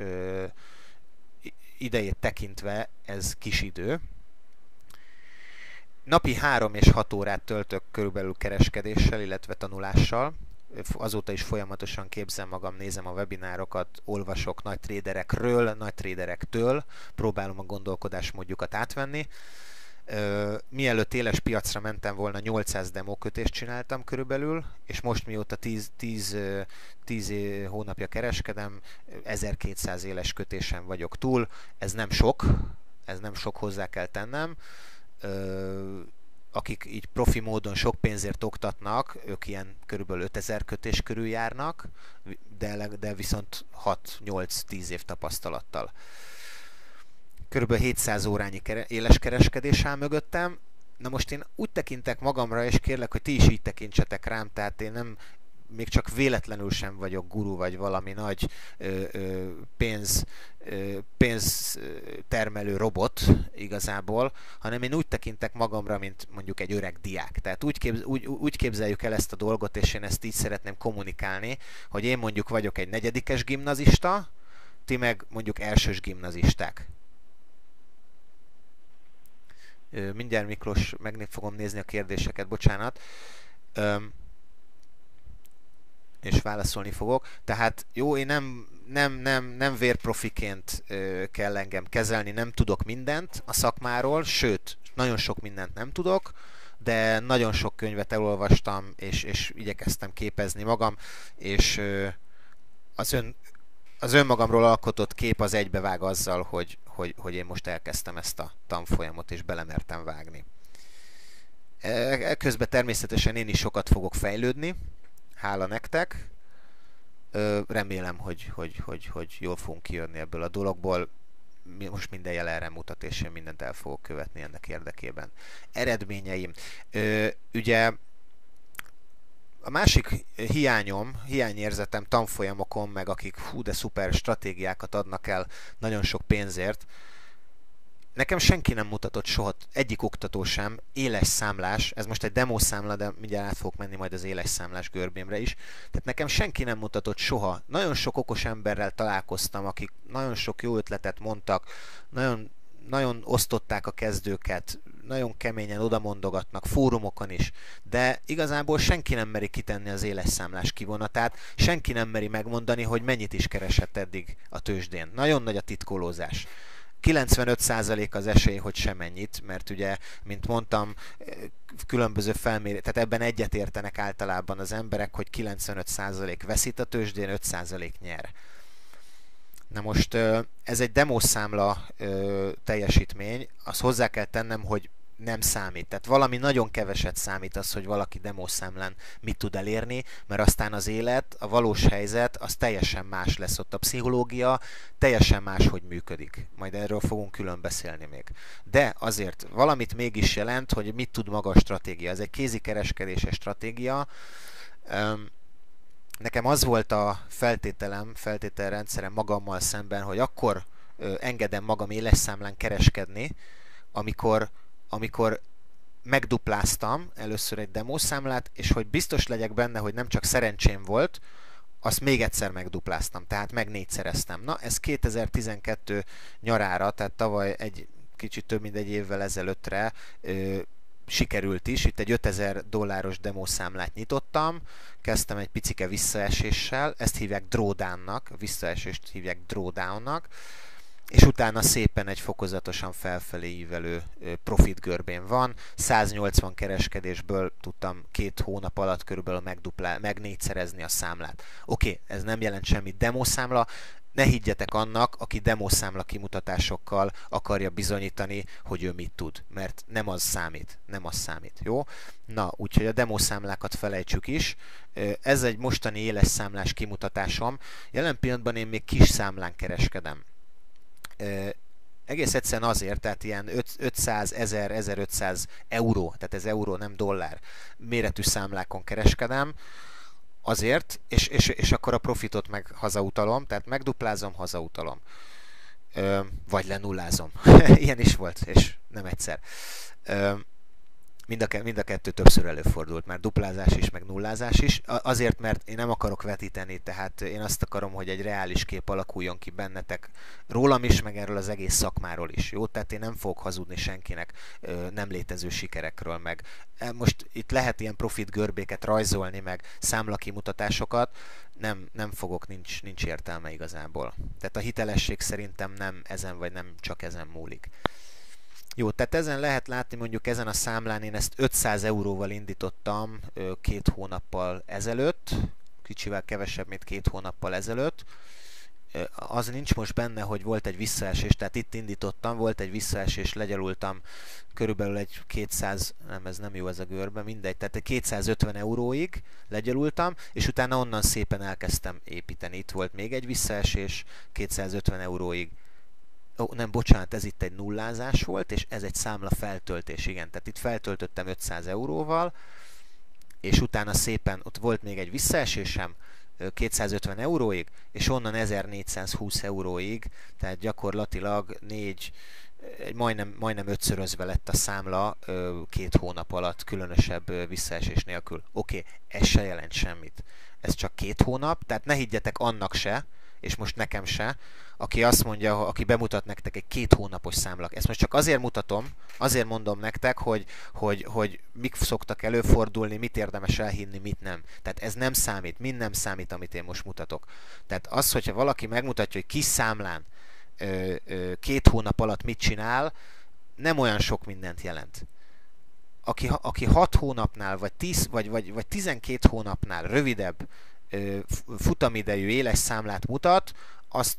idejét tekintve ez kis idő. Napi három és hat órát töltök körülbelül kereskedéssel, illetve tanulással. Azóta is folyamatosan képzem magam, nézem a webinárokat, olvasok nagy tréderekről, nagy tréderektől, próbálom a gondolkodásmódjukat átvenni. Mielőtt éles piacra mentem volna, nyolcszáz demókötést csináltam körülbelül, és most mióta tíz hónapja kereskedem, ezerkétszáz éles kötésen vagyok túl. Ez nem sok, ez nem sok, hozzá kell tennem. Akik így profi módon sok pénzért oktatnak, ők ilyen kb. ötezer kötés körül járnak, de, de viszont hat, nyolc, tíz év tapasztalattal. Kb. hétszáz órányi éles kereskedés áll mögöttem. Na most én úgy tekintek magamra, és kérlek, hogy ti is így tekintsetek rám, tehát én nem, még csak véletlenül sem vagyok guru, vagy valami nagy ö, ö, pénz, ö, pénztermelő robot igazából, hanem én úgy tekintek magamra, mint mondjuk egy öreg diák. Tehát úgy, képz, úgy, úgy képzeljük el ezt a dolgot, és én ezt így szeretném kommunikálni, hogy én mondjuk vagyok egy negyedikes gimnazista, ti meg mondjuk elsős gimnazisták. Mindjárt Miklós, meg fogom nézni a kérdéseket, bocsánat. És válaszolni fogok. Tehát jó, én nem, nem, nem, nem vérprofiként kell engem kezelni, nem tudok mindent a szakmáról, sőt, nagyon sok mindent nem tudok, de nagyon sok könyvet elolvastam, és, és igyekeztem képezni magam, és az, ön, az önmagamról alkotott kép az egybevág azzal, hogy, hogy, hogy én most elkezdtem ezt a tanfolyamot, és belemertem vágni. Ekközben természetesen én is sokat fogok fejlődni, hála nektek. Remélem, hogy, hogy, hogy, hogy jól fogunk kijönni ebből a dologból. Most minden jel erre mutat, és én mindent el fogok követni ennek érdekében. Eredményeim. Ugye a másik hiányom, hiányérzetem tanfolyamokon, meg akik hú de szuper stratégiákat adnak el nagyon sok pénzért. Nekem senki nem mutatott soha, egyik oktató sem, éles számlás, ez most egy demószámla, de mindjárt át fogok menni majd az éles számlás görbémre is. Tehát nekem senki nem mutatott soha. Nagyon sok okos emberrel találkoztam, akik nagyon sok jó ötletet mondtak, nagyon, nagyon osztották a kezdőket, nagyon keményen odamondogatnak, fórumokon is, de igazából senki nem meri kitenni az éles számlás kivonatát, senki nem meri megmondani, hogy mennyit is keresett eddig a tőzsdén. Nagyon nagy a titkolózás. kilencvenöt százalék az esély, hogy semennyit, mert ugye, mint mondtam, különböző felmérés, tehát ebben egyetértenek általában az emberek, hogy kilencvenöt százalék veszít a tőzsdén, öt százalék nyer. Na most ez egy demószámla teljesítmény, azt hozzá kell tennem, hogy nem számít. Tehát valami nagyon keveset számít az, hogy valaki demószámlán mit tud elérni, mert aztán az élet, a valós helyzet, az teljesen más lesz ott. A pszichológia teljesen más, hogy működik. Majd erről fogunk külön beszélni még. De azért valamit mégis jelent, hogy mit tud maga a stratégia. Ez egy kézikereskedéses stratégia. Nekem az volt a feltételem, feltételrendszerem magammal szemben, hogy akkor engedem magam éles számlán kereskedni, amikor amikor megdupláztam először egy demószámlát, és hogy biztos legyek benne, hogy nem csak szerencsém volt, azt még egyszer megdupláztam, tehát meg négyszereztem. Na, ez kétezer-tizenkettő nyarára, tehát tavaly egy kicsit több mint egy évvel ezelőttre ö, sikerült is. Itt egy ötezer dolláros demószámlát nyitottam, kezdtem egy picike visszaeséssel, ezt hívják drawdownnak, visszaesést hívják drawdownnak, és utána szépen egy fokozatosan felfelé ívelő profit görbén van. száznyolcvan kereskedésből tudtam két hónap alatt körülbelül megduplá, megnégyszerezni a számlát. Oké, ez nem jelent semmit demószámla, ne higgyetek annak, aki demószámla kimutatásokkal akarja bizonyítani, hogy ő mit tud, mert nem az számít, nem az számít, jó? Na, úgyhogy a demószámlákat felejtsük is. Ez egy mostani éles számlás kimutatásom. Jelen pillanatban én még kis számlán kereskedem. Egész egyszerűen azért, tehát ilyen ötszáz, ezer, ezerötszáz euró, tehát ez euró, nem dollár méretű számlákon kereskedem, azért, és, és, és akkor a profitot meg hazautalom, tehát megduplázom, hazautalom. Ö, vagy lenullázom. Ilyen is volt, és nem egyszer. Ö, mind, a, mind a kettő többször előfordult, már duplázás is, meg nullázás is. Azért, mert én nem akarok vetíteni, tehát én azt akarom, hogy egy reális kép alakuljon ki bennetek rólam is, meg erről az egész szakmáról is. Jó? Tehát én nem fogok hazudni senkinek nem létező sikerekről, meg most itt lehet ilyen profit görbéket rajzolni, meg számlakimutatásokat, nem, nem fogok, nincs, nincs értelme igazából. Tehát a hitelesség szerintem nem ezen, vagy nem csak ezen múlik. Jó, tehát ezen lehet látni, mondjuk ezen a számlán én ezt ötszáz euróval indítottam két hónappal ezelőtt, kicsivel kevesebb, mint két hónappal ezelőtt. Az nincs most benne, hogy volt egy visszaesés, tehát itt indítottam, volt egy visszaesés, legyalultam körülbelül egy kétszáz, nem ez nem jó ez a görbe, mindegy, tehát kétszázötven euróig legyalultam, és utána onnan szépen elkezdtem építeni. Itt volt még egy visszaesés, kétszázötven euróig. Oh, nem, bocsánat, ez itt egy nullázás volt, és ez egy számla feltöltés, igen. Tehát itt feltöltöttem ötszáz euróval, és utána szépen, ott volt még egy visszaesésem, kétszázötven euróig, és onnan ezernégyszázhúsz euróig, tehát gyakorlatilag négy, majdnem, majdnem ötszörözve lett a számla két hónap alatt, különösebb visszaesés nélkül. Oké, ez se jelent semmit. Ez csak két hónap, tehát ne higgyetek annak se, és most nekem se, aki azt mondja, aki bemutat nektek egy két hónapos számlak. Ezt most csak azért mutatom, azért mondom nektek, hogy, hogy, hogy mik szoktak előfordulni, mit érdemes elhinni, mit nem. Tehát ez nem számít, mind nem számít, amit én most mutatok. Tehát az, hogyha valaki megmutatja, hogy kis számlán ö, ö, két hónap alatt mit csinál, nem olyan sok mindent jelent. Aki, aki hat hónapnál, vagy, tíz, vagy, vagy, vagy tizenkét hónapnál rövidebb ö, futamidejű éles számlát mutat, azt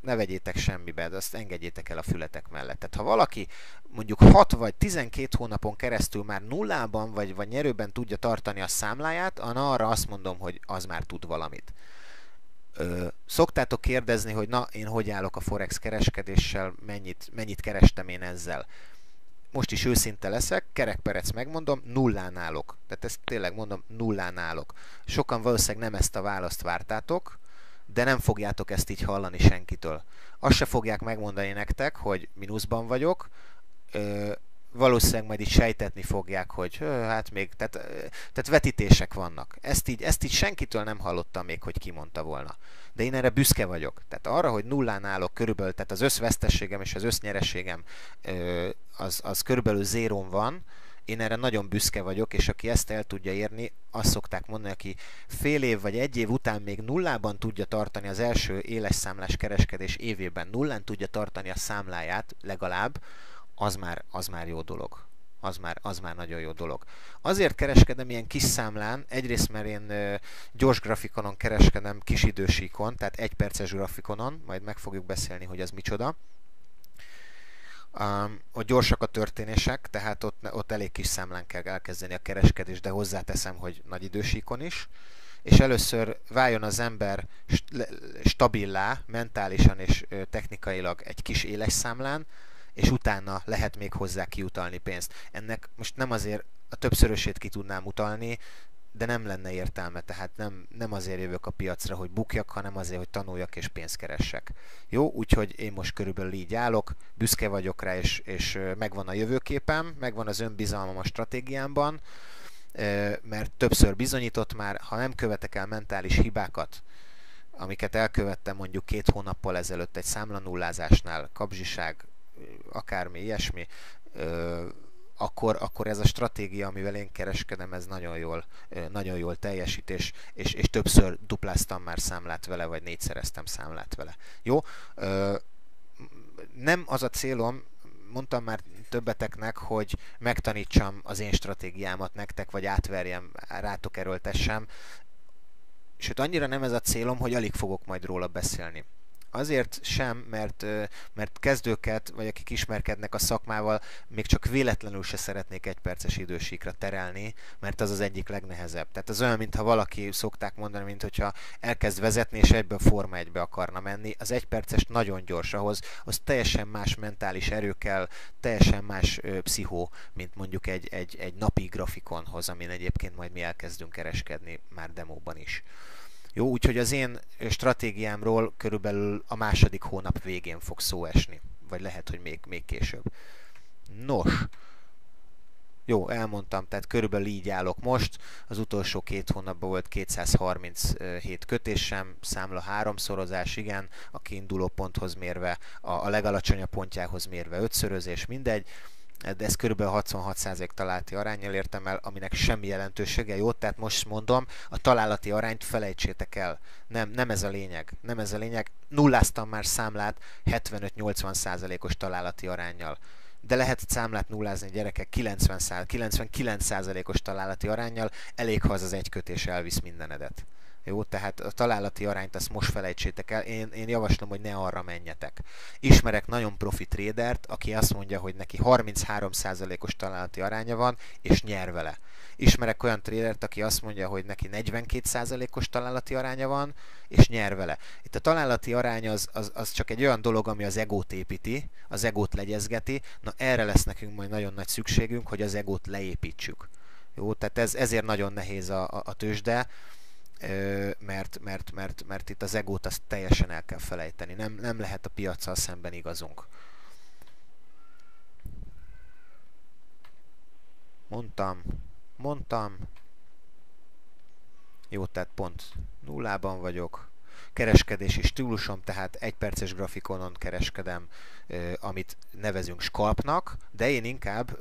ne vegyétek semmibe, de azt engedjétek el a fületek mellett. Tehát ha valaki mondjuk hat vagy tizenkét hónapon keresztül már nullában vagy, vagy nyerőben tudja tartani a számláját, arra azt mondom, hogy az már tud valamit. Ö, szoktátok kérdezni, hogy na, én hogy állok a Forex kereskedéssel, mennyit, mennyit kerestem én ezzel. Most is őszinte leszek, kerekperec megmondom, nullán állok. Tehát ezt tényleg mondom, nullán állok. Sokan valószínűleg nem ezt a választ vártátok, de nem fogjátok ezt így hallani senkitől. Azt se fogják megmondani nektek, hogy mínuszban vagyok, ö, valószínűleg majd így sejtetni fogják, hogy ö, hát még, tehát, ö, tehát vetítések vannak. Ezt így, ezt így senkitől nem hallottam még, hogy kimondta volna. De én erre büszke vagyok. Tehát arra, hogy nullán állok körülbelül, tehát az összvesztességem és az össznyereségem ö, az, az körülbelül zérón van, én erre nagyon büszke vagyok, és aki ezt el tudja érni, azt szokták mondani, aki fél év vagy egy év után még nullában tudja tartani az első éles számlás kereskedés évében, nullán tudja tartani a számláját legalább, az már, az már jó dolog. Az már, az már nagyon jó dolog. Azért kereskedem ilyen kis számlán, egyrészt mert én ö, gyors grafikonon kereskedem, kis idősíkon, tehát egy perces grafikonon, majd meg fogjuk beszélni, hogy az micsoda. Um, hogy gyorsak a történések, tehát ott, ott elég kis számlán kell elkezdeni a kereskedést, de hozzáteszem, hogy nagy idősíkon is. És először váljon az ember st stabillá, mentálisan és ö, technikailag egy kis éles számlán, és utána lehet még hozzá kiutalni pénzt. Ennek most nem azért a többszörösét ki tudnám utalni, de nem lenne értelme, tehát nem, nem azért jövök a piacra, hogy bukjak, hanem azért, hogy tanuljak és pénzt keressek. Jó, úgyhogy én most körülbelül így állok, büszke vagyok rá, és, és megvan a jövőképem, megvan az önbizalmam a stratégiámban, mert többször bizonyított már, ha nem követek el mentális hibákat, amiket elkövettem mondjuk két hónappal ezelőtt egy számlanullázásnál, kapzsiság, akármi, ilyesmi, Akkor, akkor ez a stratégia, amivel én kereskedem, ez nagyon jól, nagyon jól teljesít, és, és, és többször dupláztam már számlát vele, vagy négyszereztem számlát vele. Jó? Nem az a célom, mondtam már többeteknek, hogy megtanítsam az én stratégiámat nektek, vagy átverjem, rátok erőltessem. Sőt, annyira nem ez a célom, hogy alig fogok majd róla beszélni. Azért sem, mert, mert kezdőket, vagy akik ismerkednek a szakmával, még csak véletlenül se szeretnék egy perces idősíkra terelni, mert az az egyik legnehezebb. Tehát az olyan, mintha valaki, szokták mondani, mint hogyha elkezd vezetni, és egyből Forma egybe akarna menni. Az egy perces nagyon gyors, ahhoz az teljesen más mentális erő kell, teljesen más ö, pszichó, mint mondjuk egy, egy, egy napi grafikonhoz, amin egyébként majd mi elkezdünk kereskedni már demóban is. Jó, úgyhogy az én stratégiámról körülbelül a második hónap végén fog szó esni. Vagy lehet, hogy még, még később. Nos. Jó, elmondtam, tehát körülbelül így állok most. Az utolsó két hónapban volt kétszázharminchét kötésem, számla háromszorozás, igen, a kiinduló ponthoz mérve, a legalacsonyabb pontjához mérve ötszörözés, mindegy. De ez kb. hatvanhat százalék találati aránnyal értem el, aminek semmi jelentősége. Jó, tehát most mondom, a találati arányt felejtsétek el. Nem, nem ez a lényeg. Nem ez a lényeg. Nulláztam már számlát hetvenöt-nyolcvan százalékos találati aránnyal. De lehet számlát nullázni, gyerekek, kilencven-kilencvenkilenc százalékos találati aránnyal. Elég, ha az az egy kötés elvisz mindenedet. Jó, tehát a találati arányt azt most felejtsétek el, én, én javaslom, hogy ne arra menjetek. Ismerek nagyon profi trédert, aki azt mondja, hogy neki harminchárom százalékos találati aránya van, és nyer vele. Ismerek olyan trédert, aki azt mondja, hogy neki negyvenkét százalékos találati aránya van, és nyer vele. Itt a találati arány az, az, az csak egy olyan dolog, ami az egót építi, az egót legyezgeti, na erre lesz nekünk majd nagyon nagy szükségünk, hogy az egót leépítsük. Jó, tehát ez, ezért nagyon nehéz a, a, a tőzsde, Mert, mert, mert, mert itt az egót azt teljesen el kell felejteni. Nem, nem lehet a piaccal szemben igazunk. Mondtam, mondtam. Jó, tehát pont nullában vagyok. kereskedési stílusom, tehát egy perces grafikonon kereskedem, amit nevezünk skalpnak, de én inkább,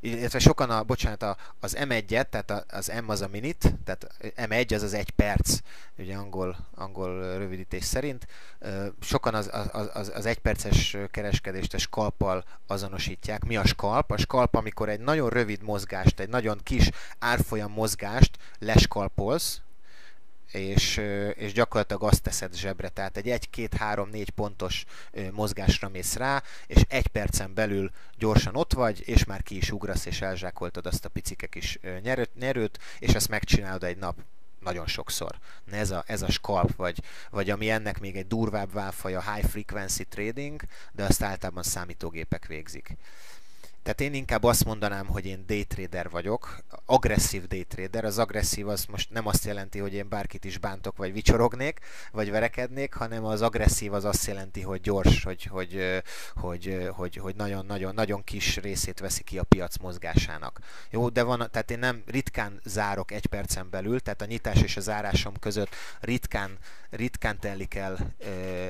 illetve sokan a, bocsánat, az em egyet, tehát az M az a minit, tehát em egy az az egy perc, ugye angol, angol rövidítés szerint, sokan az, az, az, az egy perces kereskedést a skalppal azonosítják. Mi a skalp? A skalp, amikor egy nagyon rövid mozgást, egy nagyon kis árfolyam mozgást leskalpolsz, És, és gyakorlatilag azt teszed zsebre, tehát egy egy-két-három-négy pontos mozgásra mész rá, és egy percen belül gyorsan ott vagy, és már ki is ugrasz, és elzsákoltad azt a picike kis nyerőt, nyerőt, és ezt megcsinálod egy nap nagyon sokszor. Ez a, ez a skalp, vagy, vagy ami ennek még egy durvább válfaja, high frequency trading, de azt általában számítógépek végzik. Tehát én inkább azt mondanám, hogy én daytrader vagyok, agresszív daytrader. Az agresszív az most nem azt jelenti, hogy én bárkit is bántok, vagy vicsorognék, vagy verekednék, hanem az agresszív az azt jelenti, hogy gyors, hogy hogy hogy hogy hogy nagyon-nagyon kis részét veszi ki a piac mozgásának. Jó, de van, tehát én nem ritkán zárok egy percen belül, tehát a nyitás és a zárásom között ritkán ritkán telik el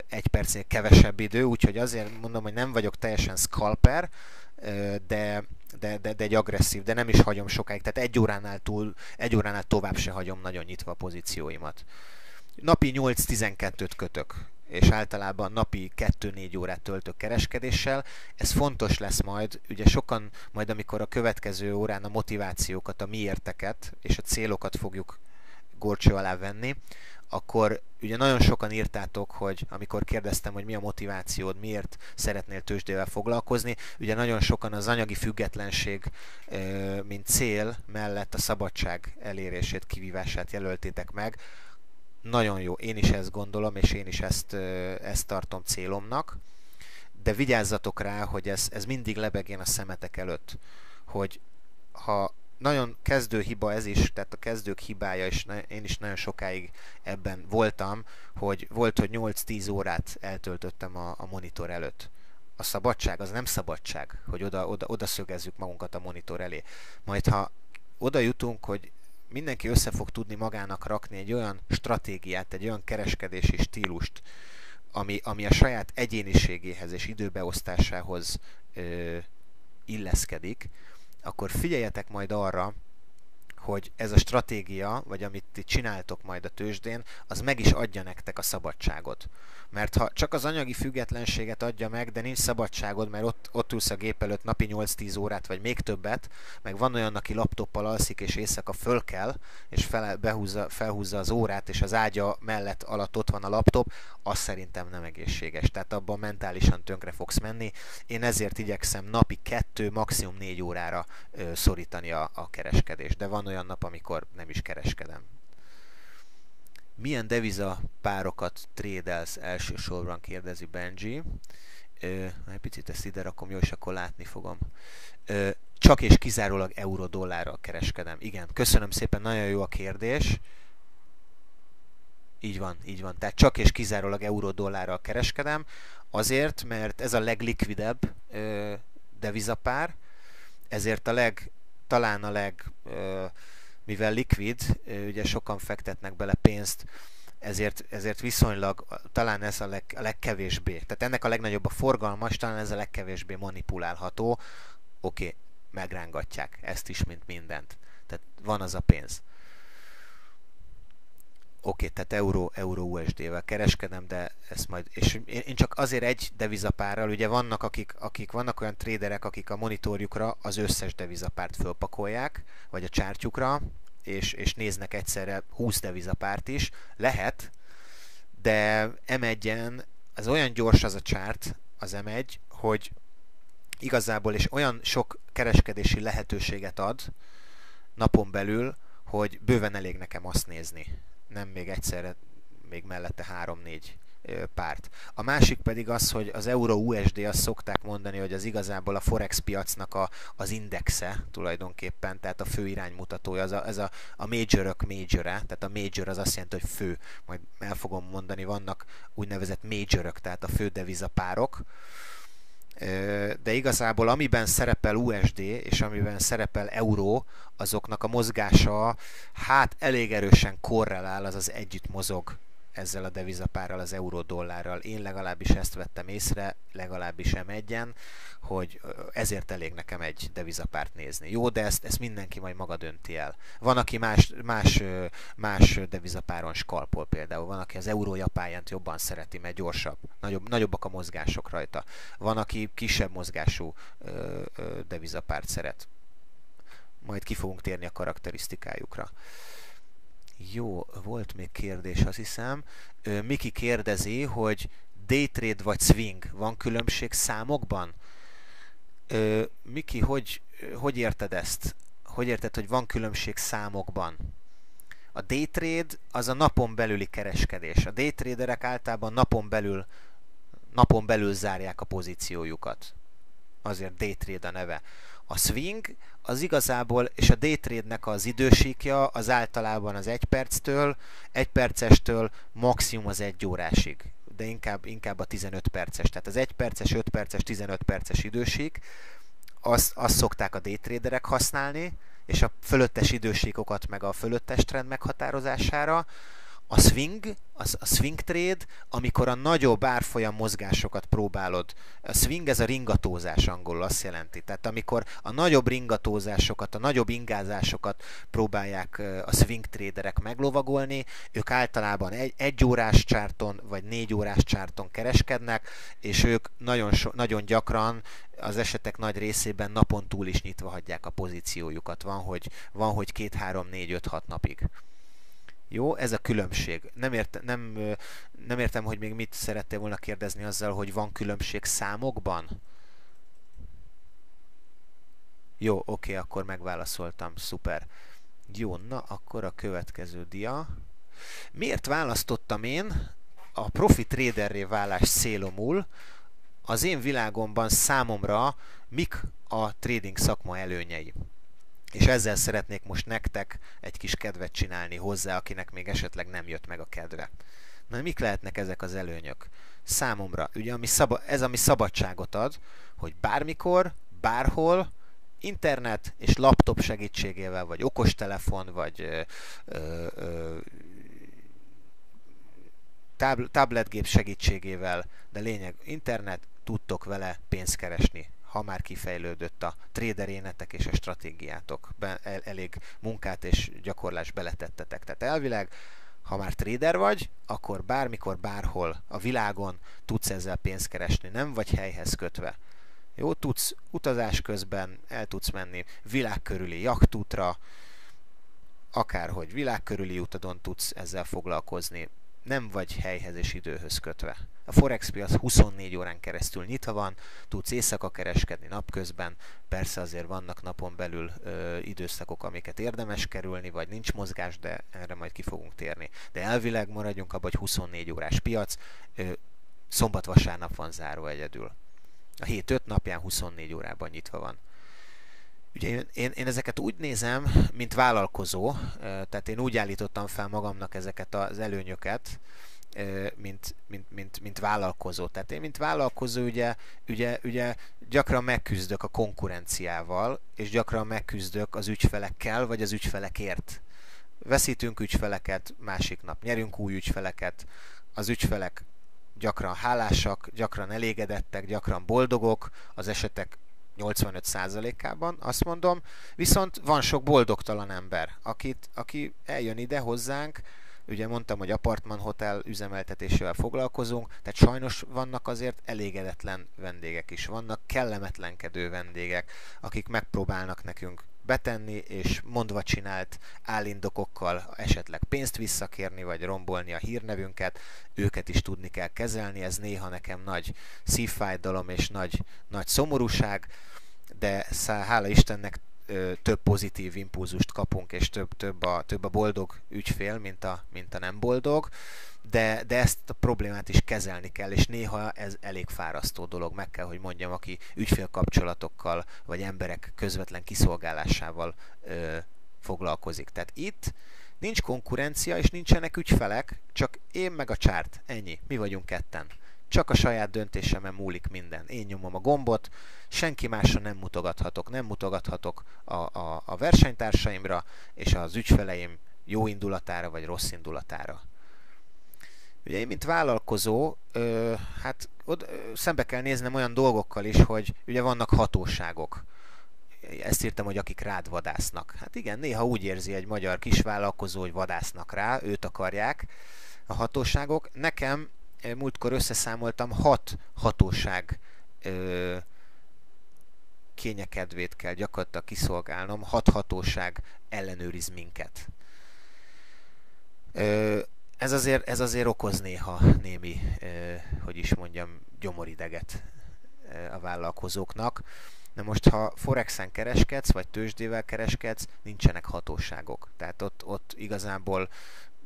egy percnél kevesebb idő, úgyhogy azért mondom, hogy nem vagyok teljesen scalper, De, de, de, de egy agresszív, de nem is hagyom sokáig, tehát egy óránál, túl, egy óránál tovább se hagyom nagyon nyitva a pozícióimat. Napi nyolc-tizenkettőt kötök, és általában napi kettő-négy órát töltök kereskedéssel. Ez fontos lesz majd, ugye sokan majd, amikor a következő órán a motivációkat, a miérteket és a célokat fogjuk górcső alá venni, akkor ugye nagyon sokan írtátok, hogy amikor kérdeztem, hogy mi a motivációd, miért szeretnél tőzsdével foglalkozni, ugye nagyon sokan az anyagi függetlenség, mint cél mellett a szabadság elérését, kivívását jelöltétek meg. Nagyon jó, én is ezt gondolom, és én is ezt, ezt tartom célomnak, de vigyázzatok rá, hogy ez, ez mindig lebegjen a szemetek előtt, hogy ha nagyon kezdő hiba ez is, tehát a kezdők hibája, és én is nagyon sokáig ebben voltam, hogy volt, hogy nyolc-tíz órát eltöltöttem a, a monitor előtt. A szabadság az nem szabadság, hogy oda, oda, oda szögezzük magunkat a monitor elé. Majd ha oda jutunk, hogy mindenki össze fog tudni magának rakni egy olyan stratégiát, egy olyan kereskedési stílust, ami, ami a saját egyéniségéhez és időbeosztásához ö, illeszkedik, akkor figyeljetek majd arra, hogy ez a stratégia, vagy amit ti csináltok majd a tőzsdén, az meg is adja nektek a szabadságot. Mert ha csak az anyagi függetlenséget adja meg, de nincs szabadságod, mert ott, ott ülsz a gép előtt napi nyolc-tíz órát, vagy még többet, meg van olyan, aki laptoppal alszik, és éjszaka föl kell, és fel, behúzza, felhúzza az órát, és az ágya mellett alatt ott van a laptop, az szerintem nem egészséges. Tehát abban mentálisan tönkre fogsz menni. Én ezért igyekszem napi kettő, maximum négy órára ö, szorítani a, a kereskedést. De van olyan nap, amikor nem is kereskedem. Milyen deviza párokat trédelsz elsősorban, kérdezi Benji. Ö, egy picit ezt ide rakom, jó, és akkor látni fogom. Ö, csak és kizárólag euró-dollárral kereskedem. Igen, köszönöm szépen, nagyon jó a kérdés. Így van, így van. Tehát csak és kizárólag euró-dollárral kereskedem, azért, mert ez a leglikvidebb ö, devizapár, ezért a leg talán a leg, mivel likvid, ugye sokan fektetnek bele pénzt, ezért, ezért viszonylag talán ez a, leg, a legkevésbé, tehát ennek a legnagyobb a forgalma, és talán ez a legkevésbé manipulálható. Oké, megrángatják ezt is, mint mindent. Tehát van az a pénz. Oké, tehát euró, euró-u es dé-vel kereskedem, de ezt majd, és én csak azért egy devizapárral, ugye vannak, akik, akik, vannak olyan tréderek, akik a monitorjukra az összes devizapárt fölpakolják, vagy a csártyukra, és, és néznek egyszerre húsz devizapárt is, lehet, de em egyen az olyan gyors az a csárt, az em egy, hogy igazából és olyan sok kereskedési lehetőséget ad napon belül, hogy bőven elég nekem azt nézni. Nem még egyszerre, még mellette három-négy párt. A másik pedig az, hogy az euró-u es dé, azt szokták mondani, hogy az igazából a Forex piacnak a, az indexe tulajdonképpen, tehát a fő iránymutatója, az a, ez a, a majorök majora, tehát a major az azt jelenti, hogy fő, majd el fogom mondani, vannak úgynevezett majorök, tehát a fő devizapárok, de igazából amiben szerepel u es dé és amiben szerepel euró, azoknak a mozgása hát elég erősen korrelál, azaz együtt mozog ezzel a devizapárral, az euró-dollárral. Én legalábbis ezt vettem észre, legalábbis em egyen, hogy ezért elég nekem egy devizapárt nézni. Jó, de ezt, ezt mindenki majd maga dönti el. Van, aki más, más, más devizapáron skalpol például, van, aki az euró-japánt jobban szereti, mert gyorsabb, nagyobb, nagyobbak a mozgások rajta. Van, aki kisebb mozgású ö, ö, devizapárt szeret. Majd ki fogunk térni a karakterisztikájukra. Jó, volt még kérdés, azt hiszem. Miki kérdezi, hogy daytrade vagy swing, van különbség számokban? Miki, hogy, hogy érted ezt? Hogy érted, hogy van különbség számokban? A daytrade az a napon belüli kereskedés. A daytraderek általában napon belül, napon belül zárják a pozíciójukat. Azért daytrade a neve. A swing az igazából, és a daytrade-nek az idősíkja az általában az egy perctől, egy percestől maximum az egy órásig, de inkább, inkább a tizenöt perces. Tehát az egy perces, öt perces, tizenöt perces idősík, azt, azt szokták a daytraderek használni, és a fölöttes idősíkokat meg a fölöttes trend meghatározására. A swing, az a swing trade, amikor a nagyobb árfolyam mozgásokat próbálod. A swing ez a ringatózás angolul, azt jelenti. Tehát amikor a nagyobb ringatózásokat, a nagyobb ingázásokat próbálják a swing traderek meglovagolni, ők általában egy, egy órás csárton vagy négy órás csárton kereskednek, és ők nagyon, so, nagyon gyakran az esetek nagy részében napon túl is nyitva hagyják a pozíciójukat. Van, hogy, van, hogy két, három, négy, öt, hat napig. Jó, ez a különbség. Nem, ért, nem, nem értem, hogy még mit szerettél volna kérdezni azzal, hogy van különbség számokban? Jó, oké, akkor megválaszoltam, szuper. Jó, na akkor a következő dia. Miért választottam én a profi traderré válás célomul? Az én világomban számomra mik a trading szakma előnyei? És ezzel szeretnék most nektek egy kis kedvet csinálni hozzá, akinek még esetleg nem jött meg a kedve. Na, mik lehetnek ezek az előnyök? Számomra, ugye ami szab- ez ami szabadságot ad, hogy bármikor, bárhol, internet és laptop segítségével, vagy okostelefon, vagy ö, ö, ö, tábl- tabletgép segítségével, de lényeg internet, tudtok vele pénzt keresni. Ha már kifejlődött a trader énetek és a stratégiátok, Be, el, elég munkát és gyakorlást beletettetek. Tehát elvileg, ha már trader vagy, akkor bármikor, bárhol a világon tudsz ezzel pénzt keresni, nem vagy helyhez kötve. Jó, tudsz utazás közben, el tudsz menni világkörüli jachtútra, akárhogy világkörüli utadon tudsz ezzel foglalkozni, nem vagy helyhez és időhöz kötve. A Forex piac huszonnégy órán keresztül nyitva van, tudsz éjszaka kereskedni napközben, persze azért vannak napon belül ö, időszakok, amiket érdemes kerülni, vagy nincs mozgás, de erre majd ki fogunk térni. De elvileg maradjunk abban, hogy huszonnégy órás piac, ö, szombat-vasárnap van zárva egyedül. A hét öt napján huszonnégy órában nyitva van. Ugye én, én ezeket úgy nézem, mint vállalkozó, tehát én úgy állítottam fel magamnak ezeket az előnyöket, mint, mint, mint, mint vállalkozó. Tehát én, mint vállalkozó, ugye, ugye, ugye gyakran megküzdök a konkurenciával, és gyakran megküzdök az ügyfelekkel, vagy az ügyfelekért. Veszítünk ügyfeleket, másik nap nyerünk új ügyfeleket, az ügyfelek gyakran hálásak, gyakran elégedettek, gyakran boldogok, az esetek nyolcvanöt százalékában, azt mondom, viszont van sok boldogtalan ember, akit, aki eljön ide hozzánk, ugye mondtam, hogy apartman hotel üzemeltetésével foglalkozunk, tehát sajnos vannak azért elégedetlen vendégek is, vannak kellemetlenkedő vendégek, akik megpróbálnak nekünk betenni, és mondva csinált állindokokkal esetleg pénzt visszakérni, vagy rombolni a hírnevünket, őket is tudni kell kezelni, ez néha nekem nagy szívfájdalom és nagy, nagy szomorúság, de hála Istennek több pozitív impulzust kapunk, és több, több, a, több a boldog ügyfél, mint a, mint a nem boldog, de, de ezt a problémát is kezelni kell, és néha ez elég fárasztó dolog, meg kell, hogy mondjam, aki ügyfélkapcsolatokkal, vagy emberek közvetlen kiszolgálásával ö, foglalkozik. Tehát itt nincs konkurencia, és nincsenek ügyfelek, csak én meg a csárt, ennyi, mi vagyunk ketten. Csak a saját döntésemen múlik minden. Én nyomom a gombot, senki másra nem mutogathatok. Nem mutogathatok a, a, a versenytársaimra és az ügyfeleim jó indulatára vagy rossz indulatára. Ugye én, mint vállalkozó, ö, hát oda, ö, szembe kell néznem olyan dolgokkal is, hogy ugye vannak hatóságok. Ezt írtam, hogy akik rád vadásznak. Hát igen, néha úgy érzi egy magyar kisvállalkozó, hogy vadásznak rá, őt akarják a hatóságok. Nekem múltkor összeszámoltam, hat hatóság ö, kényekedvét kell gyakorlatilag kiszolgálnom, hat hatóság ellenőriz minket. Ö, ez, azért, ez azért okoz néha némi, ö, hogy is mondjam, gyomorideget ö, a vállalkozóknak. Na most, ha Forexen kereskedsz, vagy tőzsdével kereskedsz, nincsenek hatóságok. Tehát ott, ott igazából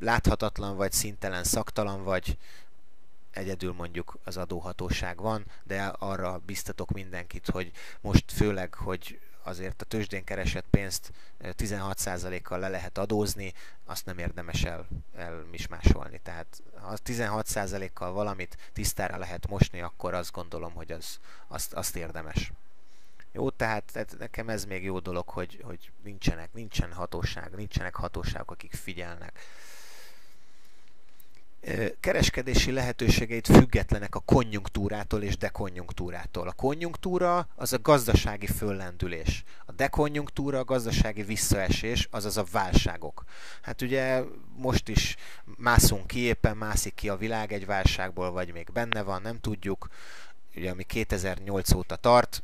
láthatatlan vagy, szintelen, szaktalan vagy, egyedül mondjuk az adóhatóság van, de arra biztatok mindenkit, hogy most főleg, hogy azért a tőzsdén keresett pénzt tizenhat százalékkal le lehet adózni, azt nem érdemes el, elmismásolni. Tehát ha tizenhat százalékkal valamit tisztára lehet mosni, akkor azt gondolom, hogy az, azt, azt érdemes. Jó, tehát nekem ez még jó dolog, hogy, hogy nincsenek, nincsen hatóság, nincsenek hatóságok, akik figyelnek. Kereskedési lehetőségeit függetlenek a konjunktúrától és dekonjunktúrától. A konjunktúra az a gazdasági föllendülés. A dekonjunktúra a gazdasági visszaesés, azaz a válságok. Hát ugye most is mászunk ki, éppen mászik ki a világ egy válságból, vagy még benne van, nem tudjuk. Ugye ami kétezer-nyolc óta tart,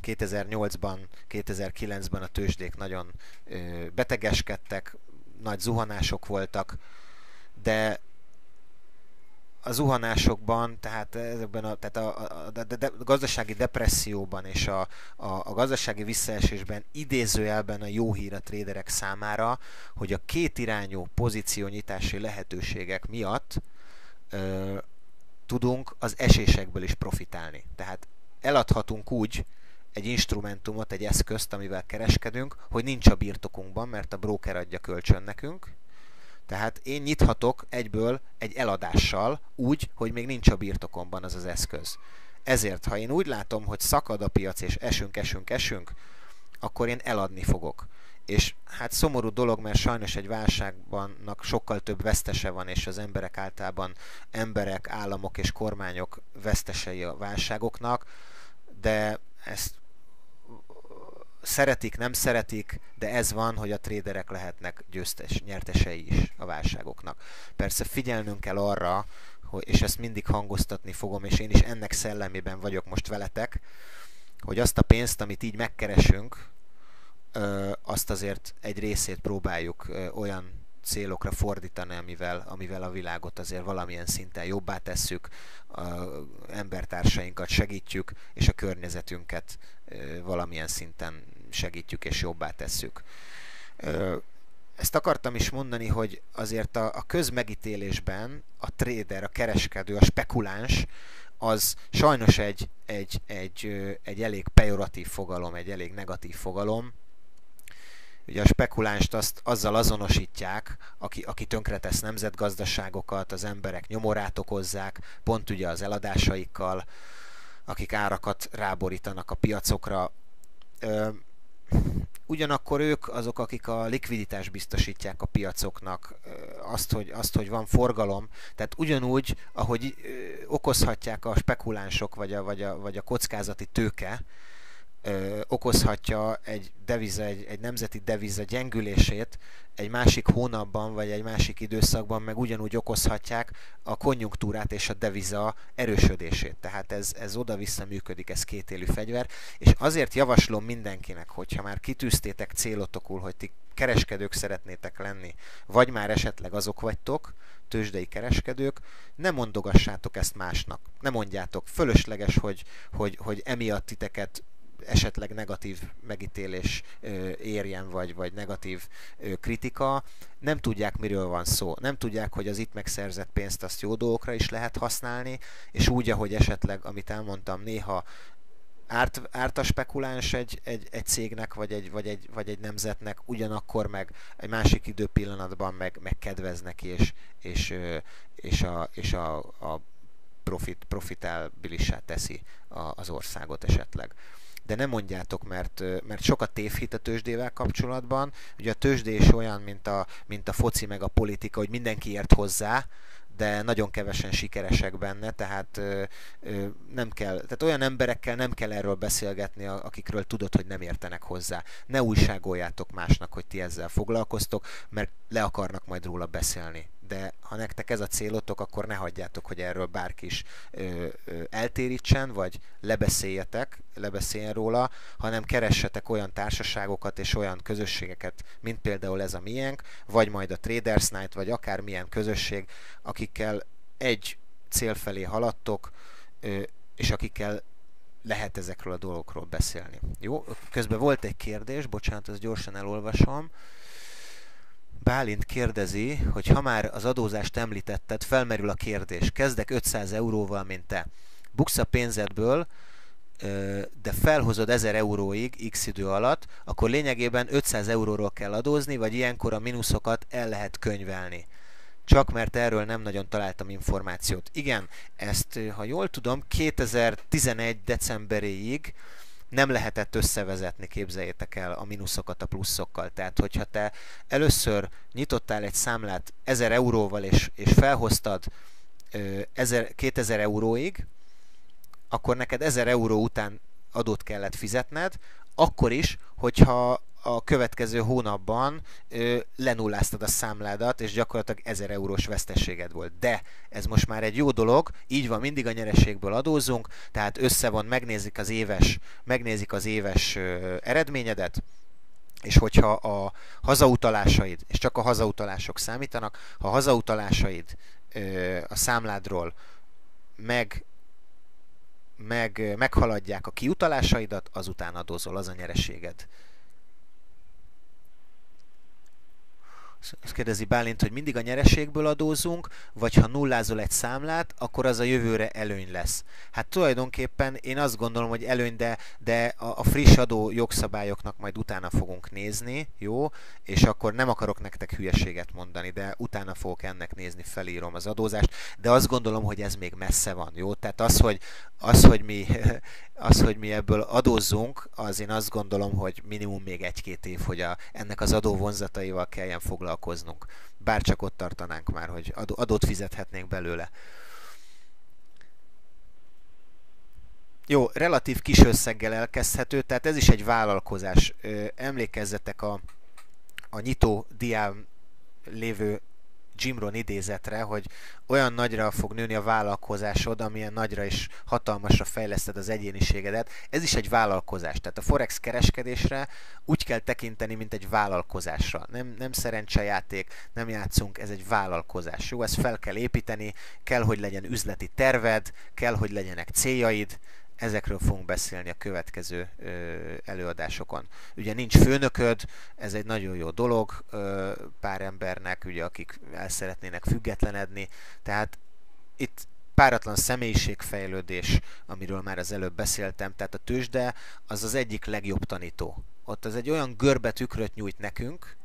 kétezer-nyolcban, kétezer-kilencben a tőzsdék nagyon ö, betegeskedtek, nagy zuhanások voltak, de a zuhanásokban, tehát, ezekben a, tehát a, a, a, de, a gazdasági depresszióban és a, a, a gazdasági visszaesésben idézőjelben a jó hír a tréderek számára, hogy a kétirányú pozíciónyitási lehetőségek miatt ö, tudunk az esésekből is profitálni. Tehát eladhatunk úgy egy instrumentumot, egy eszközt, amivel kereskedünk, hogy nincs a birtokunkban, mert a broker adja kölcsön nekünk. Tehát én nyithatok egyből egy eladással úgy, hogy még nincs a birtokomban az az eszköz. Ezért, ha én úgy látom, hogy szakad a piac és esünk, esünk, esünk, akkor én eladni fogok. És hát szomorú dolog, mert sajnos egy válságbannak sokkal több vesztese van, és az emberek általában emberek, államok és kormányok vesztesei a válságoknak, de ezt szeretik, nem szeretik, de ez van, hogy a tréderek lehetnek győztes, nyertesei is a válságoknak. Persze figyelnünk kell arra, hogy, és ezt mindig hangoztatni fogom, és én is ennek szellemében vagyok most veletek, hogy azt a pénzt, amit így megkeresünk, Ö, azt azért egy részét próbáljuk ö, olyan célokra fordítani, amivel, amivel a világot azért valamilyen szinten jobbá tesszük, a, a embertársainkat segítjük, és a környezetünket ö, valamilyen szinten segítjük és jobbá tesszük. Ö, ezt akartam is mondani, hogy azért a, a közmegítélésben a trader, a kereskedő, a spekuláns, az sajnos egy, egy, egy, ö, egy elég pejoratív fogalom, egy elég negatív fogalom. Ugye a spekulánst azt, azzal azonosítják, aki, aki tönkretesz nemzetgazdaságokat, az emberek nyomorát okozzák, pont ugye az eladásaikkal, akik árakat ráborítanak a piacokra. Ö, ugyanakkor ők azok, akik a likviditást biztosítják a piacoknak, ö, azt, hogy, azt, hogy van forgalom, tehát ugyanúgy, ahogy ö, okozhatják a spekulánsok, vagy a, vagy a, vagy a kockázati tőke, Ö, okozhatja egy, deviza, egy, egy nemzeti deviza gyengülését, egy másik hónapban vagy egy másik időszakban meg ugyanúgy okozhatják a konjunktúrát és a deviza erősödését. Tehát ez, ez oda-vissza működik, ez kétélű fegyver, és azért javaslom mindenkinek, hogyha már kitűztétek célotokul, hogy ti kereskedők szeretnétek lenni, vagy már esetleg azok vagytok, tőzsdei kereskedők, ne mondogassátok ezt másnak, ne mondjátok, fölösleges, hogy, hogy, hogy emiatt titeket esetleg negatív megítélés ö, érjen, vagy, vagy negatív ö, kritika, nem tudják, miről van szó. Nem tudják, hogy az itt megszerzett pénzt azt jó dolgokra is lehet használni, és úgy, ahogy esetleg, amit elmondtam, néha árt, árt a spekuláns egy, egy, egy cégnek, vagy egy, vagy, egy, vagy egy nemzetnek, ugyanakkor meg egy másik időpillanatban meg, meg kedvez neki, és, és, ö, és, a, és a, a profit, profitabilissá teszi a, az országot esetleg. De nem mondjátok, mert, mert sok a tévhit a tőzsdével kapcsolatban. Ugye a tőzsdé is olyan, mint a, mint a foci meg a politika, hogy mindenki ért hozzá, de nagyon kevesen sikeresek benne, tehát ö, ö, nem kell, tehát olyan emberekkel nem kell erről beszélgetni, akikről tudod, hogy nem értenek hozzá. Ne újságoljátok másnak, hogy ti ezzel foglalkoztok, mert le akarnak majd róla beszélni. De ha nektek ez a célotok, akkor ne hagyjátok, hogy erről bárki is ö, ö, eltérítsen, vagy lebeszéljetek, lebeszéljen róla, hanem keressetek olyan társaságokat és olyan közösségeket, mint például ez a miénk, vagy majd a Traders Night, vagy akár milyen közösség, akikkel egy cél felé haladtok, ö, és akikkel lehet ezekről a dolgokról beszélni. Jó? Közben volt egy kérdés, bocsánat, ezt gyorsan elolvasom. Bálint kérdezi, hogy ha már az adózást említetted, felmerül a kérdés. Kezdek ötszáz euróval, mint te. Buksz a pénzedből, de felhozod ezer euróig x idő alatt, akkor lényegében ötszáz euróról kell adózni, vagy ilyenkor a mínuszokat el lehet könyvelni. Csak mert erről nem nagyon találtam információt. Igen, ezt, ha jól tudom, kétezer-tizenegy decemberéig nem lehetett összevezetni, képzeljétek el, a mínuszokat a pluszokkal. Tehát, hogyha te először nyitottál egy számlát ezer euróval, és, és felhoztad kétezer euróig, akkor neked ezer euró után adót kellett fizetned, akkor is, hogyha a következő hónapban ö, lenulláztad a számládat, és gyakorlatilag ezer eurós veszteséged volt. De ez most már egy jó dolog, így van, mindig a nyereségből adózunk, tehát össze van, megnézik az éves, megnézik az éves ö, eredményedet, és hogyha a hazautalásaid, és csak a hazautalások számítanak, ha a hazautalásaid ö, a számládról meg meg meghaladják a kiutalásaidat, azután adózol, az a nyereséged. Azt kérdezi Bálint, hogy mindig a nyereségből adózunk, vagy ha nullázol egy számlát, akkor az a jövőre előny lesz. Hát tulajdonképpen én azt gondolom, hogy előny, de, de a, a friss adó jogszabályoknak majd utána fogunk nézni, jó? És akkor nem akarok nektek hülyeséget mondani, de utána fogok ennek nézni, felírom az adózást, de azt gondolom, hogy ez még messze van, jó? Tehát az, hogy, az, hogy, mi, az, hogy mi ebből adózzunk, az én azt gondolom, hogy minimum még egy-két év, hogy a, ennek az adó vonzataival kelljen foglalkozni. Bár csak ott tartanánk már, hogy adót fizethetnénk belőle. Jó, relatív kis összeggel elkezdhető, tehát ez is egy vállalkozás. Emlékezzetek a, a nyitó diám lévő Jim Rohn idézetre, hogy olyan nagyra fog nőni a vállalkozásod, amilyen nagyra és hatalmasra fejleszted az egyéniségedet. Ez is egy vállalkozás, tehát a forex kereskedésre úgy kell tekinteni, mint egy vállalkozásra. Nem, nem szerencsejáték, nem játszunk, ez egy vállalkozás. Jó, ezt fel kell építeni, kell, hogy legyen üzleti terved, kell, hogy legyenek céljaid. Ezekről fogunk beszélni a következő ö, előadásokon. Ugye nincs főnököd, ez egy nagyon jó dolog ö, pár embernek, ugye, akik el szeretnének függetlenedni. Tehát itt páratlan személyiségfejlődés, amiről már az előbb beszéltem, tehát a tőzsde az az egyik legjobb tanító. Ott az egy olyan görbetükröt nyújt nekünk,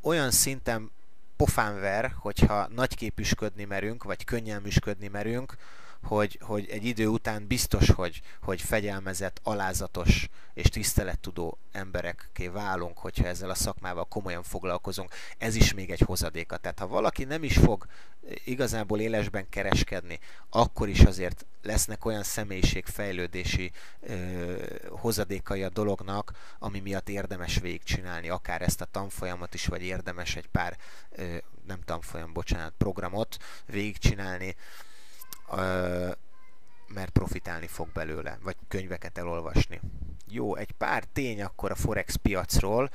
olyan szinten pofánver, hogyha nagyképűsködni merünk, vagy könnyelműsködni merünk, Hogy, hogy egy idő után biztos, hogy, hogy fegyelmezett, alázatos és tisztelettudó emberekké válunk, hogyha ezzel a szakmával komolyan foglalkozunk. Ez is még egy hozadéka. Tehát ha valaki nem is fog igazából élesben kereskedni, akkor is azért lesznek olyan személyiségfejlődési ö, hozadékai a dolognak, ami miatt érdemes végigcsinálni, akár ezt a tanfolyamot is, vagy érdemes egy pár, ö, nem tanfolyam, bocsánat, programot végigcsinálni, mert profitálni fog belőle, vagy könyveket elolvasni. Jó, egy pár tény akkor a forex piacról.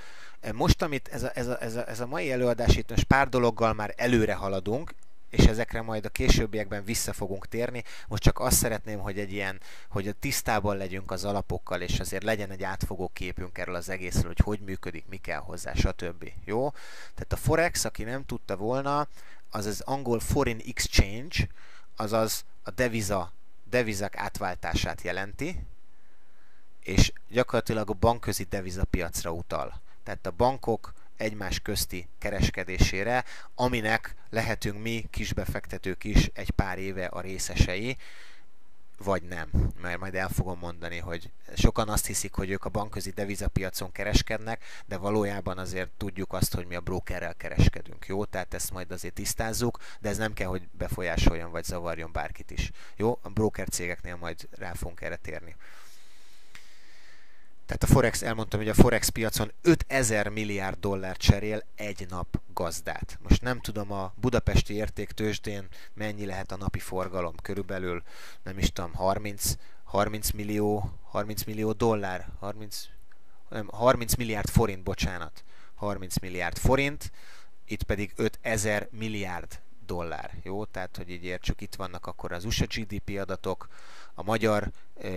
Most, amit ez a, ez a, ez a, ez a mai előadás, itt most pár dologgal már előre haladunk, és ezekre majd a későbbiekben vissza fogunk térni. Most csak azt szeretném, hogy egy ilyen, hogy a tisztában legyünk az alapokkal, és azért legyen egy átfogó képünk erről az egészről, hogy hogy működik, mi kell hozzá, stb. Jó? Tehát a forex, aki nem tudta volna, az az angol foreign exchange, azaz a deviza, devizák átváltását jelenti, és gyakorlatilag a bankközi devizapiacra utal. Tehát a bankok egymás közti kereskedésére, aminek lehetünk mi, kisbefektetők is egy pár éve a részesei, vagy nem. Mert majd el fogom mondani, hogy sokan azt hiszik, hogy ők a bankközi devizapiacon kereskednek, de valójában azért tudjuk azt, hogy mi a brokerrel kereskedünk. Jó, tehát ezt majd azért tisztázzuk, de ez nem kell, hogy befolyásoljon vagy zavarjon bárkit is. Jó, a broker cégeknél majd rá fogunk erre térni. Tehát a Forex, elmondtam, hogy a Forex piacon ötezer milliárd dollár cserél egy nap gazdát. Most nem tudom, a Budapesti Értéktőzsdén mennyi lehet a napi forgalom, körülbelül, nem is tudom, harminc milliárd forint, bocsánat, harminc milliárd forint, itt pedig ötezer milliárd dollár, jó? Tehát, hogy így értsük, itt vannak akkor az u es á gé dé pé adatok, a magyar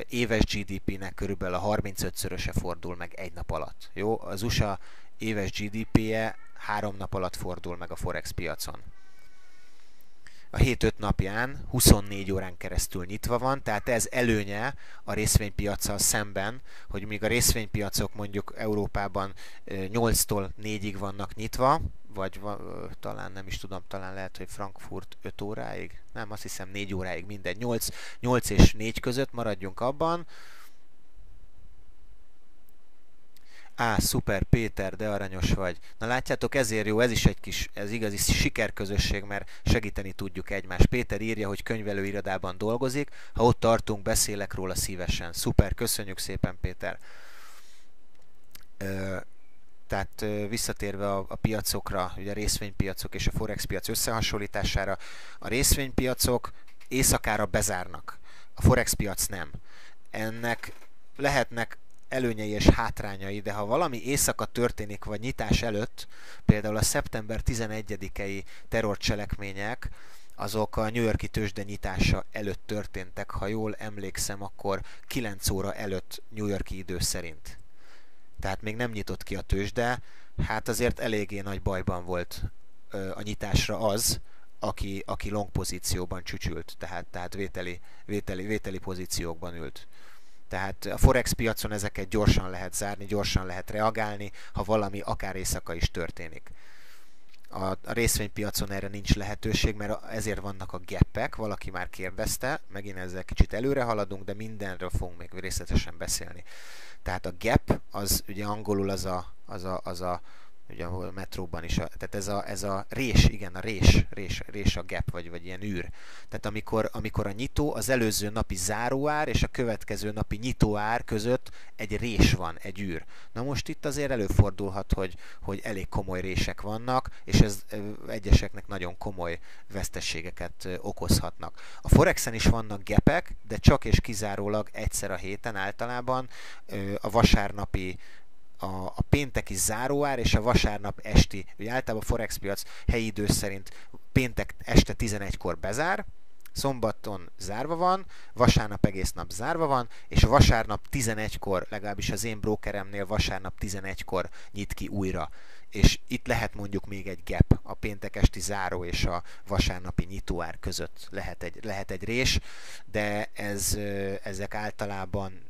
éves gé dé pének körülbelül a harmincötszöröse fordul meg egy nap alatt. Jó? Az u es á éves gé dé péje három nap alatt fordul meg a Forex piacon. A hét öt napján huszonnégy órán keresztül nyitva van, tehát ez előnye a részvénypiacsal szemben, hogy míg a részvénypiacok mondjuk Európában nyolctól négyig vannak nyitva, vagy ö, talán nem is tudom, talán lehet, hogy Frankfurt öt óráig, nem, azt hiszem négy óráig, mindegy, nyolc és négy között maradjunk abban. Á, szuper Péter, de aranyos vagy. Na látjátok, ezért jó, ez is egy kis, ez igazi sikerközösség, mert segíteni tudjuk egymást. Péter írja, hogy könyvelőirodában dolgozik, ha ott tartunk, beszélek róla szívesen. Szuper, köszönjük szépen Péter. Ö, Tehát visszatérve a, a piacokra, ugye a részvénypiacok és a Forex piac összehasonlítására, a részvénypiacok éjszakára bezárnak, a Forex piac nem. Ennek lehetnek előnyei és hátrányai, de ha valami éjszaka történik, vagy nyitás előtt, például a szeptember tizenegyedikei terrorcselekmények, azok a New York-i tőzsde nyitása előtt történtek, ha jól emlékszem, akkor kilenc óra előtt New York-i idő szerint. Tehát még nem nyitott ki a tőzsde, hát azért eléggé nagy bajban volt ö, a nyitásra az, aki, aki long pozícióban csücsült, tehát, tehát vételi, vételi, vételi pozíciókban ült. Tehát a Forex piacon ezeket gyorsan lehet zárni, gyorsan lehet reagálni, ha valami akár éjszaka is történik. A, a részvénypiacon erre nincs lehetőség, mert ezért vannak a gépek, valaki már kérdezte, megint ezzel kicsit előre haladunk, de mindenről fogunk még részletesen beszélni. Tehát a gap, az ugye angolul az a, az a, az a ugye a metróban is, a, tehát ez a, ez a rés, igen, a rés, rés, rés a gap, vagy, vagy ilyen űr. Tehát amikor, amikor a nyitó, az előző napi záróár és a következő napi nyitóár között egy rés van, egy űr. Na most itt azért előfordulhat, hogy, hogy elég komoly rések vannak, és ez egyeseknek nagyon komoly vesztességeket okozhatnak. A Forexen is vannak gapek, de csak és kizárólag egyszer a héten általában a vasárnapi, A, a pénteki záróár és a vasárnap esti, ugye általában a Forex piac helyi idő szerint péntek este tizenegykor bezár, szombaton zárva van, vasárnap egész nap zárva van, és vasárnap tizenegykor, legalábbis az én brokeremnél vasárnap tizenegykor nyit ki újra. És itt lehet mondjuk még egy gap, a péntek esti záró és a vasárnapi nyitóár között lehet egy, lehet egy rés, de ez, ezek általában,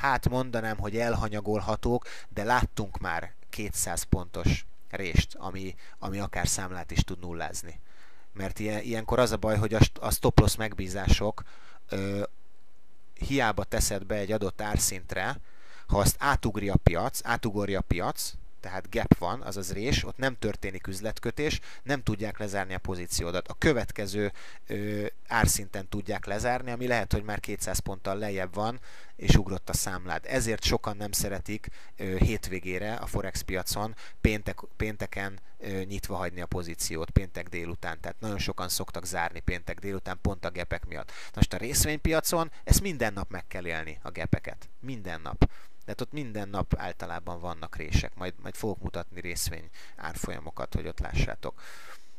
hát mondanám, hogy elhanyagolhatók, de láttunk már kétszáz pontos rést, ami, ami akár számlát is tud nullázni. Mert ilyen, ilyenkor az a baj, hogy a stop-loss megbízások ö, hiába teszed be egy adott árszintre, ha azt átugri a piac, átugorja a piac, tehát gap van, azaz rés, ott nem történik üzletkötés, nem tudják lezárni a pozíciódat. A következő ö, árszinten tudják lezárni, ami lehet, hogy már kétszáz ponttal lejjebb van, és ugrott a számlád. Ezért sokan nem szeretik ö, hétvégére a Forex piacon péntek, pénteken ö, nyitva hagyni a pozíciót, péntek délután. Tehát nagyon sokan szoktak zárni péntek délután, pont a gapek miatt. Most a részvénypiacon ezt minden nap meg kell élni, a gapeket. Minden nap. Tehát ott minden nap általában vannak rések, majd, majd fogok mutatni részvény árfolyamokat, hogy ott lássátok.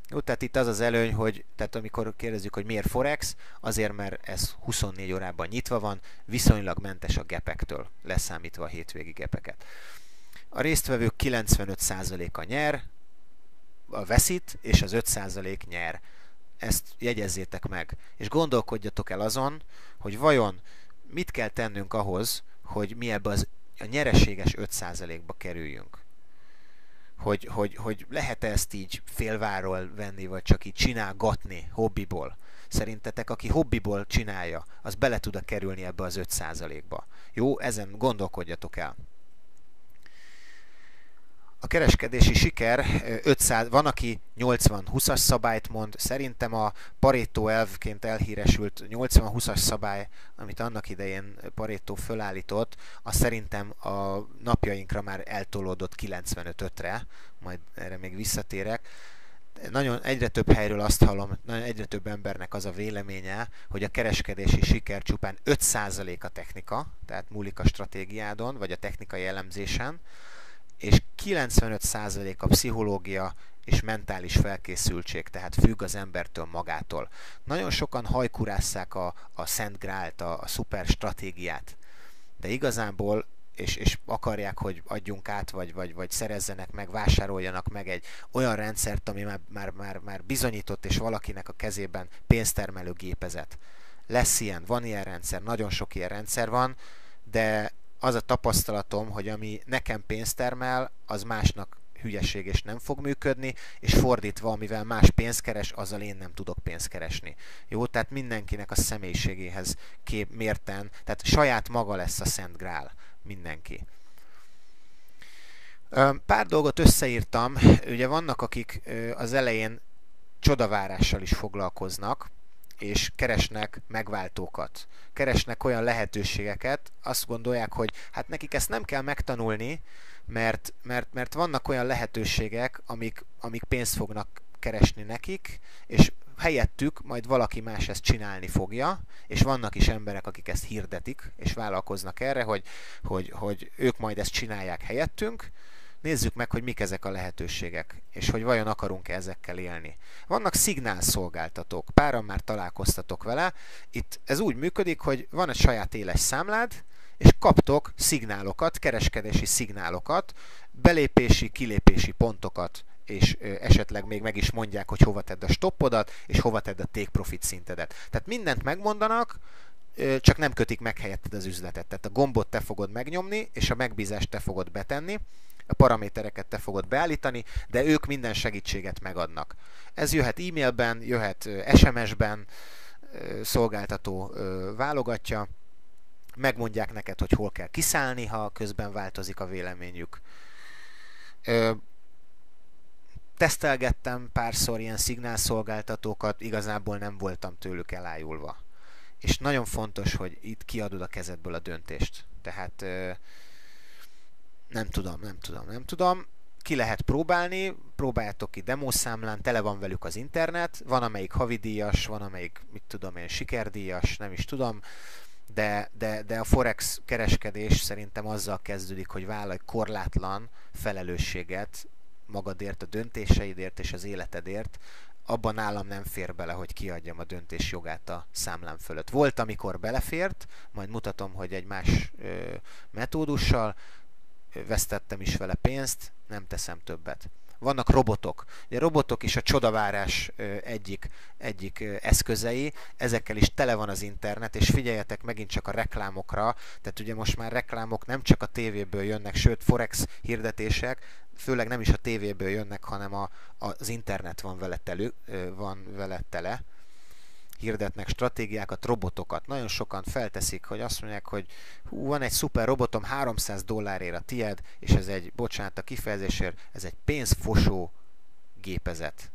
Jó, tehát itt az az előny, hogy tehát amikor kérdezzük, hogy miért Forex, azért mert ez huszonnégy órában nyitva van, viszonylag mentes a gapektől, leszámítva a hétvégi gapeket. A résztvevők kilencvenöt százaléka nyer, a veszít, és az öt százalék nyer. Ezt jegyezzétek meg, és gondolkodjatok el azon, hogy vajon mit kell tennünk ahhoz, hogy mi ebbe az, a nyereséges öt százalékba kerüljünk. hogy, hogy, hogy lehet ezt így félváról venni, vagy csak így csinálgatni hobbiból? Szerintetek, aki hobbiból csinálja, az bele tud-e kerülni ebbe az öt százalékba? Jó, ezen gondolkodjatok el. A kereskedési siker ötszáz, van, aki nyolcvan-húszas szabályt mond, szerintem a Parétó elvként elhíresült nyolcvan-húszas szabály, amit annak idején Parétó fölállított, az szerintem a napjainkra már eltolódott kilencvenöt-ötre, majd erre még visszatérek. Nagyon egyre több helyről azt hallom, nagyon egyre több embernek az a véleménye, hogy a kereskedési siker csupán öt százalék a technika, tehát múlik a stratégiádon, vagy a technikai elemzésen, és kilencvenöt százalék a pszichológia és mentális felkészültség, tehát függ az embertől magától. Nagyon sokan hajkurásszák a, a Szent Grált, a, a szuper stratégiát, de igazából, és, és akarják, hogy adjunk át, vagy, vagy, vagy szerezzenek meg, vásároljanak meg egy olyan rendszert, ami már, már, már, már bizonyított, és valakinek a kezében pénztermelő gépezet. Lesz ilyen, van ilyen rendszer, nagyon sok ilyen rendszer van, de az a tapasztalatom, hogy ami nekem pénzt termel, az másnak hülyeség és nem fog működni, és fordítva, amivel más pénzt keres, azzal én nem tudok pénzt keresni. Jó, tehát mindenkinek a személyiségéhez kép mérten, tehát saját maga lesz a Szent Grál, mindenki. Pár dolgot összeírtam, ugye vannak, akik az elején csodavárással is foglalkoznak, és keresnek megváltókat, keresnek olyan lehetőségeket, azt gondolják, hogy hát nekik ezt nem kell megtanulni, mert, mert, mert vannak olyan lehetőségek, amik, amik pénzt fognak keresni nekik, és helyettük majd valaki más ezt csinálni fogja, és vannak is emberek, akik ezt hirdetik, és vállalkoznak erre, hogy, hogy, hogy ők majd ezt csinálják helyettünk. Nézzük meg, hogy mik ezek a lehetőségek, és hogy vajon akarunk-e ezekkel élni. Vannak szignálszolgáltatók, páran már találkoztatok vele. Itt ez úgy működik, hogy van egy saját éles számlád, és kaptok szignálokat, kereskedési szignálokat, belépési, kilépési pontokat, és esetleg még meg is mondják, hogy hova tedd a stoppodat, és hova tedd a take profit szintedet. Tehát mindent megmondanak, csak nem kötik meg helyetted az üzletet. Tehát a gombot te fogod megnyomni, és a megbízást te fogod betenni, a paramétereket te fogod beállítani, de ők minden segítséget megadnak. Ez jöhet e-mailben, jöhet es em es-ben, szolgáltató válogatja, megmondják neked, hogy hol kell kiszállni, ha közben változik a véleményük. Tesztelgettem párszor ilyen szignálszolgáltatókat, igazából nem voltam tőlük elájulva. És nagyon fontos, hogy itt kiadod a kezedből a döntést. Tehát nem tudom, nem tudom, nem tudom. Ki lehet próbálni, próbáljátok ki demószámlán, tele van velük az internet, van amelyik havidíjas, van amelyik, mit tudom én, sikerdíjas, nem is tudom, de, de, de a forex kereskedés szerintem azzal kezdődik, hogy vállalj korlátlan felelősséget magadért, a döntéseidért és az életedért. Abban nálam nem fér bele, hogy kiadjam a döntés jogát a számlám fölött. Volt, amikor belefért, majd mutatom, hogy egy más ö, metódussal, vesztettem is vele pénzt, nem teszem többet. Vannak robotok. Ugye robotok is a csodavárás egyik, egyik eszközei, ezekkel is tele van az internet, és figyeljetek megint csak a reklámokra, tehát ugye most már reklámok nem csak a tévéből jönnek, sőt forex hirdetések, főleg nem is a tévéből jönnek, hanem a, az internet van vele, telő, van vele tele. Hirdetnek stratégiákat, robotokat. Nagyon sokan felteszik, hogy azt mondják, hogy hú, van egy szuper robotom, háromszáz dollárért a tied, és ez egy, bocsánat a kifejezésért, ez egy pénzfosó gépezet.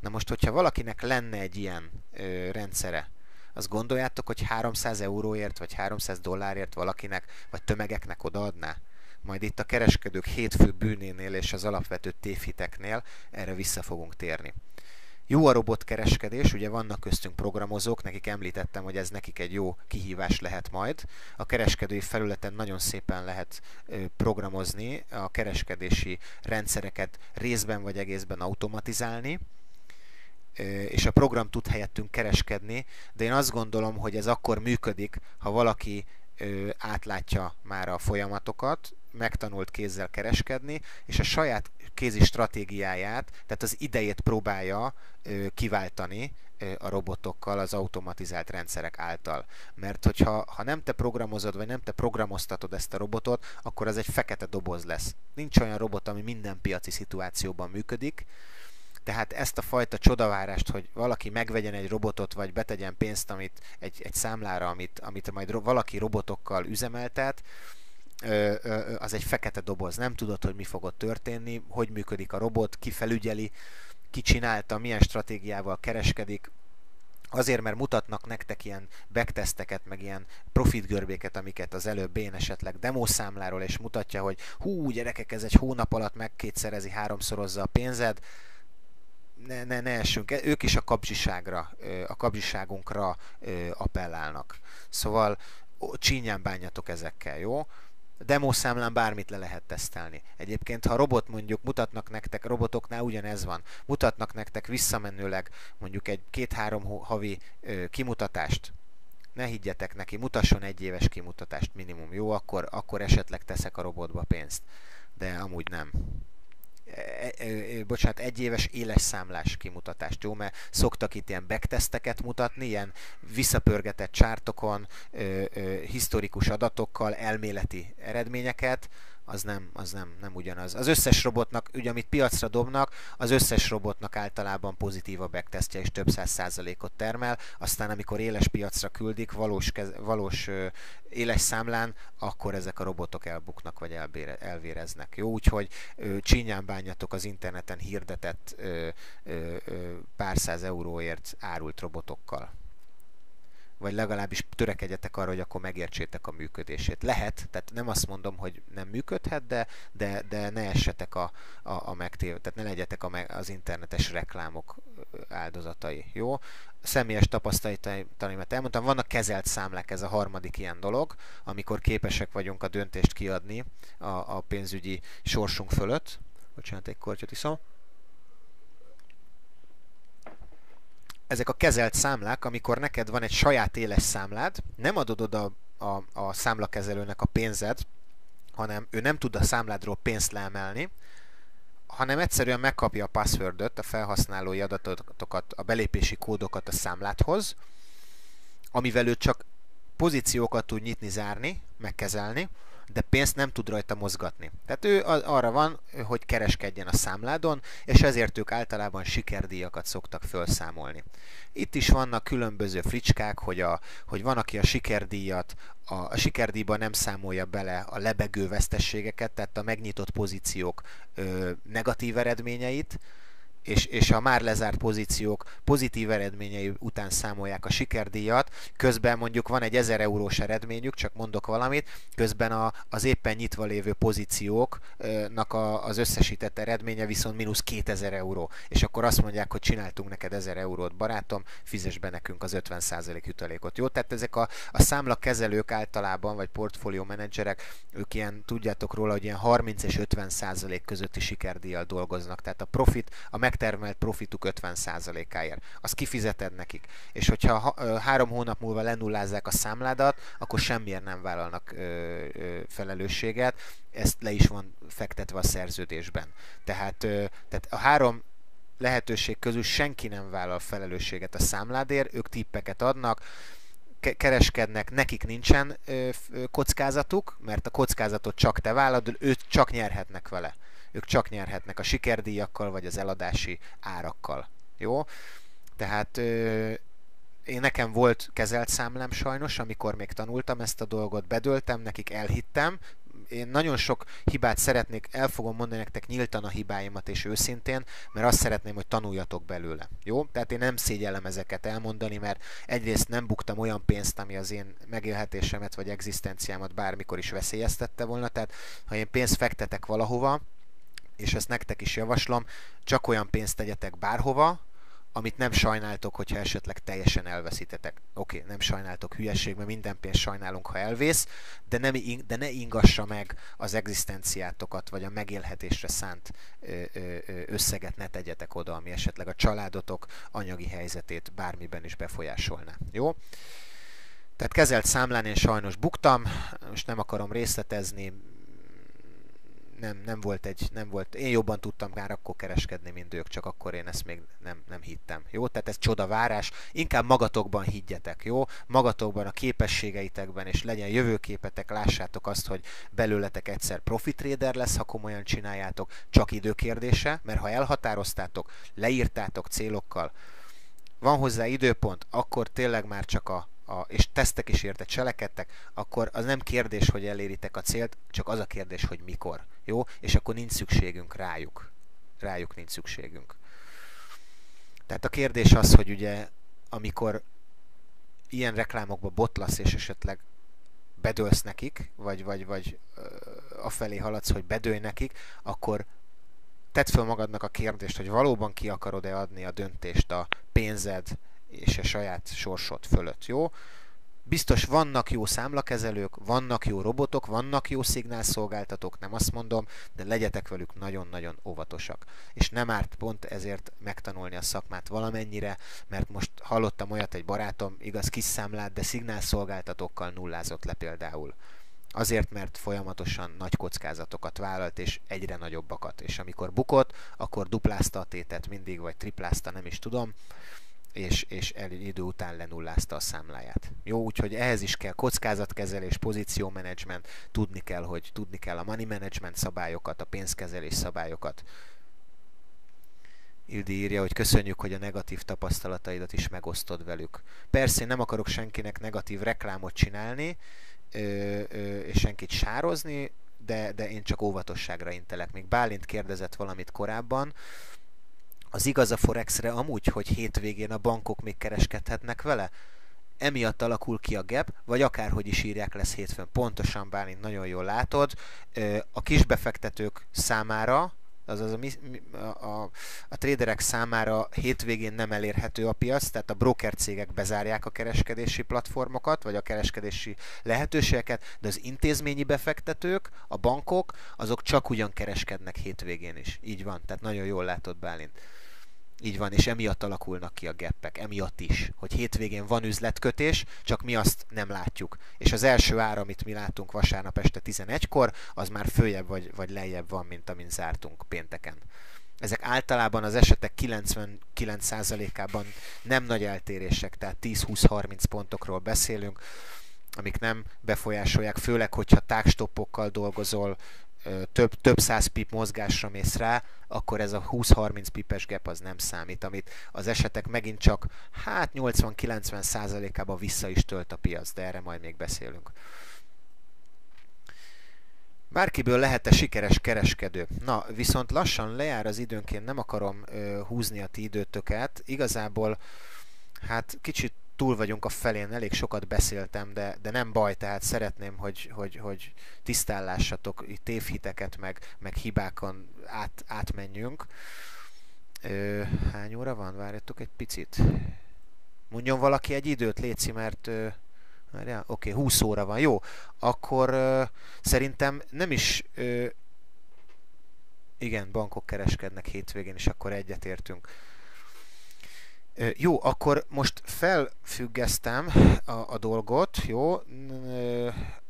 Na most, hogyha valakinek lenne egy ilyen ö, rendszere, azt gondoljátok, hogy háromszáz euróért, vagy háromszáz dollárért valakinek, vagy tömegeknek odaadná? Majd itt a kereskedők hétfő bűnénél és az alapvető tévhiteknél erre vissza fogunk térni. Jó a robotkereskedés, ugye vannak köztünk programozók, nekik említettem, hogy ez nekik egy jó kihívás lehet majd. A kereskedői felületen nagyon szépen lehet programozni, a kereskedési rendszereket részben vagy egészben automatizálni, és a program tud helyettünk kereskedni, de én azt gondolom, hogy ez akkor működik, ha valaki átlátja már a folyamatokat, megtanult kézzel kereskedni, és a saját kézi stratégiáját, tehát az idejét próbálja kiváltani a robotokkal, az automatizált rendszerek által. Mert hogyha ha nem te programozod, vagy nem te programoztatod ezt a robotot, akkor az egy fekete doboz lesz. Nincs olyan robot, ami minden piaci szituációban működik, tehát ezt a fajta csodavárást, hogy valaki megvegyen egy robotot, vagy betegyen pénzt amit egy, egy számlára, amit, amit majd ro- valaki robotokkal üzemeltet, az egy fekete doboz. Nem tudod, hogy mi fog ott történni, hogy működik a robot, ki felügyeli, ki csinálta, milyen stratégiával kereskedik. Azért, mert mutatnak nektek ilyen backtesteket, meg ilyen profitgörbéket, amiket az előbb én esetleg demószámláról, és mutatja, hogy hú, gyerekek, ez egy hónap alatt megkétszerezi, háromszorozza a pénzed. Ne, ne, ne essünk, ők is a kapzsiságra, a kapzsiságunkra appellálnak. Szóval csínyán bánjatok ezekkel, jó? Demószámlán bármit le lehet tesztelni. Egyébként, ha robot mondjuk mutatnak nektek, robotoknál ugyanez van, mutatnak nektek visszamenőleg mondjuk egy két-három havi ö, kimutatást, ne higgyetek neki, mutasson egy éves kimutatást minimum, jó? Akkor, akkor esetleg teszek a robotba pénzt, de amúgy nem. E, e, e, bocsánat, egy éves éles számlás kimutatást, jó? Mert szoktak itt ilyen backtesteket mutatni, ilyen visszapörgetett csártokon, ö, ö, historikus adatokkal, elméleti eredményeket, az nem, az nem, nem ugyanaz. Az összes robotnak, ugye amit piacra dobnak, az összes robotnak általában pozitív a backtestje és több száz százalékot termel, aztán amikor éles piacra küldik, valós, kez, valós ö, éles számlán, akkor ezek a robotok elbuknak vagy elbére, elvéreznek. Jó, úgyhogy ö, csínyán bánjatok az interneten hirdetett ö, ö, ö, pár száz euróért árult robotokkal. Vagy legalábbis törekedjetek arra, hogy akkor megértsétek a működését. Lehet, tehát nem azt mondom, hogy nem működhet, de, de, de ne essetek a, a, a megtév, tehát ne legyetek a, az internetes reklámok áldozatai, jó? A személyes tapasztalataimat elmondtam, vannak kezelt számlák, ez a harmadik ilyen dolog, amikor képesek vagyunk a döntést kiadni a, a pénzügyi sorsunk fölött. Bocsánat, egy kortyot iszom. Ezek a kezelt számlák, amikor neked van egy saját éles számlád, nem adod oda a, a, a számlakezelőnek a pénzed, hanem ő nem tud a számládról pénzt leemelni, hanem egyszerűen megkapja a passwordot, a felhasználói adatokat, a belépési kódokat a számládhoz, amivel ő csak pozíciókat tud nyitni, zárni, megkezelni, de pénzt nem tud rajta mozgatni. Tehát ő arra van, hogy kereskedjen a számládon, és ezért ők általában sikerdíjakat szoktak felszámolni. Itt is vannak különböző fricskák, hogy, a, hogy van, aki a sikerdíjat, a, a sikerdíjba nem számolja bele a lebegő vesztességeket, tehát a megnyitott pozíciók ö, negatív eredményeit, És, és a már lezárt pozíciók pozitív eredményei után számolják a sikerdíjat, közben mondjuk van egy ezer eurós eredményük, csak mondok valamit, közben a, az éppen nyitva lévő pozícióknak a, az összesített eredménye viszont mínusz kétezer euró. És akkor azt mondják, hogy csináltunk neked ezer eurót, barátom, fizess be nekünk az ötven százalék jutalékot. Jó, tehát ezek a, a számlakezelők általában, vagy portfólió menedzserek, ők ilyen, tudjátok róla, hogy ilyen harminc és ötven százalék közötti sikerdíjjal dolgoznak. Tehát a profit, a meg termelt profituk ötven százalékáért. Azt kifizeted nekik. És hogyha ha, három hónap múlva lenullázzák a számládat, akkor semmiért nem vállalnak ö, ö, felelősséget. Ezt le is van fektetve a szerződésben. Tehát, ö, tehát a három lehetőség közül senki nem vállal felelősséget a számládért, ők tippeket adnak, kereskednek, nekik nincsen ö, ö, kockázatuk, mert a kockázatot csak te vállalod, ők csak nyerhetnek vele. Ők csak nyerhetnek a sikerdíjakkal, vagy az eladási árakkal. Jó? Tehát ö, én nekem volt kezelt számlám sajnos, amikor még tanultam ezt a dolgot, bedöltem, nekik elhittem. Én nagyon sok hibát szeretnék, el fogom mondani nektek nyíltan a hibáimat és őszintén, mert azt szeretném, hogy tanuljatok belőle. Jó? Tehát én nem szégyellem ezeket elmondani, mert egyrészt nem buktam olyan pénzt, ami az én megélhetésemet vagy egzisztenciámat bármikor is veszélyeztette volna. Tehát ha én pénzt fektetek valahova, és ezt nektek is javaslom, csak olyan pénzt tegyetek bárhova, amit nem sajnáltok, hogyha esetleg teljesen elveszítetek. Oké, okay, nem sajnáltok, hülyeség, mert minden pénzt sajnálunk, ha elvész, de, nem, de ne ingassa meg az egzisztenciátokat, vagy a megélhetésre szánt összeget ne tegyetek oda, ami esetleg a családotok anyagi helyzetét bármiben is befolyásolná. Jó? Tehát kezelt számlán én sajnos buktam, most nem akarom részletezni, nem, nem volt egy, nem volt, én jobban tudtam már akkor kereskedni, mint ők, csak akkor én ezt még nem, nem hittem, jó? Tehát ez csodavárás, inkább magatokban higgyetek, jó? Magatokban, a képességeitekben, és legyen jövőképetek, lássátok azt, hogy belőletek egyszer profi trader lesz, ha komolyan csináljátok, csak időkérdése, mert ha elhatároztátok, leírtátok célokkal, van hozzá időpont, akkor tényleg már csak a A, és tesztek is érte, cselekedtek, akkor az nem kérdés, hogy eléritek a célt, csak az a kérdés, hogy mikor. Jó? És akkor nincs szükségünk rájuk. Rájuk nincs szükségünk. Tehát a kérdés az, hogy ugye, amikor ilyen reklámokba botlasz, és esetleg bedőlsz nekik, vagy, vagy, vagy afelé haladsz, hogy bedőlj nekik, akkor tedd fel magadnak a kérdést, hogy valóban ki akarod-e adni a döntést a pénzed és a saját sorsod fölött, jó? Biztos vannak jó számlakezelők, vannak jó robotok, vannak jó szignálszolgáltatók, nem azt mondom, de legyetek velük nagyon-nagyon óvatosak. És nem árt pont ezért megtanulni a szakmát valamennyire, mert most hallottam olyat, egy barátom, igaz kis számlát, de szignálszolgáltatókkal nullázott le például. Azért, mert folyamatosan nagy kockázatokat vállalt, és egyre nagyobbakat. És amikor bukott, akkor duplázta a tétet mindig, vagy triplázta, nem is tudom, és, és el, idő után lenullázta a számláját. Jó, úgyhogy ehhez is kell kockázatkezelés, pozíciómenedzsment, tudni kell, hogy tudni kell a money management szabályokat, a pénzkezelés szabályokat. Ildi írja, hogy köszönjük, hogy a negatív tapasztalataidat is megosztod velük. Persze, én nem akarok senkinek negatív reklámot csinálni, ö, ö, és senkit sározni, de, de én csak óvatosságra intelek. Még Bálint kérdezett valamit korábban. Az igaz a Forexre amúgy, hogy hétvégén a bankok még kereskedhetnek vele? Emiatt alakul ki a gap, vagy akárhogy is írják, lesz hétfőn. Pontosan, Bálint, nagyon jól látod. A kisbefektetők számára, azaz a, a, a tréderek számára hétvégén nem elérhető a piac, tehát a broker cégek bezárják a kereskedési platformokat, vagy a kereskedési lehetőségeket, de az intézményi befektetők, a bankok, azok csak ugyan kereskednek hétvégén is. Így van, tehát nagyon jól látod, Bálint. Így van, és emiatt alakulnak ki a gappek, emiatt is, hogy hétvégén van üzletkötés, csak mi azt nem látjuk. És az első ár, amit mi látunk vasárnap este tizenegykor, az már följebb vagy, vagy lejjebb van, mint amin zártunk pénteken. Ezek általában az esetek kilencvenkilenc százalékában nem nagy eltérések, tehát tíz-húsz-harminc pontokról beszélünk, amik nem befolyásolják, főleg, hogyha tágstoppokkal dolgozol, Több, több száz pip mozgásra mész rá, akkor ez a húsz-harminc pipes gap az nem számít, amit az esetek megint csak hát nyolcvan-kilencven százalékában vissza is tölt a piac, de erre majd még beszélünk. Bárkiből lehet-e sikeres kereskedő? Na, viszont lassan lejár az időnként, nem akarom ö, húzni a ti időtöket, igazából hát kicsit túl vagyunk a felén, elég sokat beszéltem, de, de nem baj, tehát szeretném, hogy, hogy, hogy tisztállássatok, tévhiteket, meg, meg hibákon át, átmenjünk. Ö, hány óra van? Várjatok egy picit. Mondjon valaki egy időt, Léci, mert... Ö, várjál, oké, húsz óra van, jó. Akkor ö, szerintem nem is... Ö, igen, bankok kereskednek hétvégén, és akkor egyetértünk. Jó, akkor most felfüggesztem a, a dolgot, jó,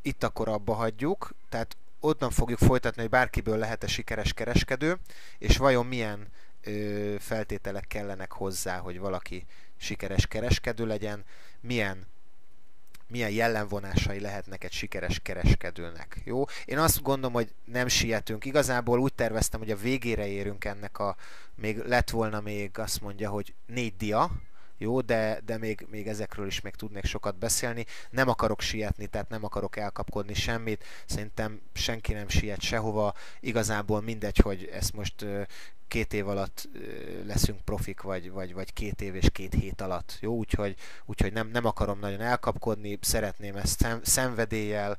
itt akkor abba hagyjuk, tehát onnan fogjuk folytatni, hogy bárkiből lehet-e sikeres kereskedő, és vajon milyen ö, feltételek kellenek hozzá, hogy valaki sikeres kereskedő legyen, milyen, milyen jellemvonásai lehetnek egy sikeres kereskedőnek, jó? Én azt gondolom, hogy nem sietünk, igazából úgy terveztem, hogy a végére érünk ennek a, még lett volna még azt mondja, hogy négy dia, jó, de, de még, még ezekről is még tudnék sokat beszélni, nem akarok sietni, tehát nem akarok elkapkodni semmit, szerintem senki nem siet sehova, igazából mindegy, hogy ezt most két év alatt leszünk profik, vagy, vagy, vagy két év és két hét alatt, jó, úgyhogy, úgyhogy nem, nem akarom nagyon elkapkodni, szeretném ezt szenvedéllyel,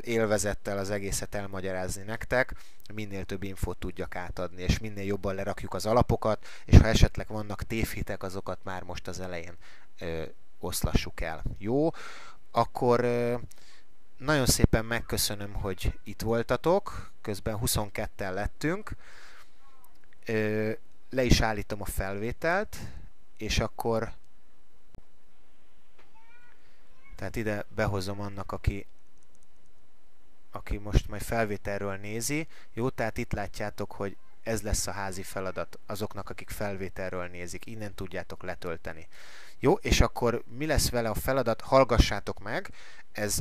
élvezettel az egészet elmagyarázni nektek, minél több infót tudjak átadni, és minél jobban lerakjuk az alapokat, és ha esetleg vannak tévhitek, azokat már most az elején ö, oszlassuk el. Jó, akkor ö, nagyon szépen megköszönöm, hogy itt voltatok, közben huszonketten lettünk, ö, le is állítom a felvételt, és akkor tehát ide behozom annak, aki aki most majd felvételről nézi. Jó, tehát itt látjátok, hogy ez lesz a házi feladat azoknak, akik felvételről nézik. Innen tudjátok letölteni. Jó, és akkor mi lesz vele a feladat? Hallgassátok meg. Ez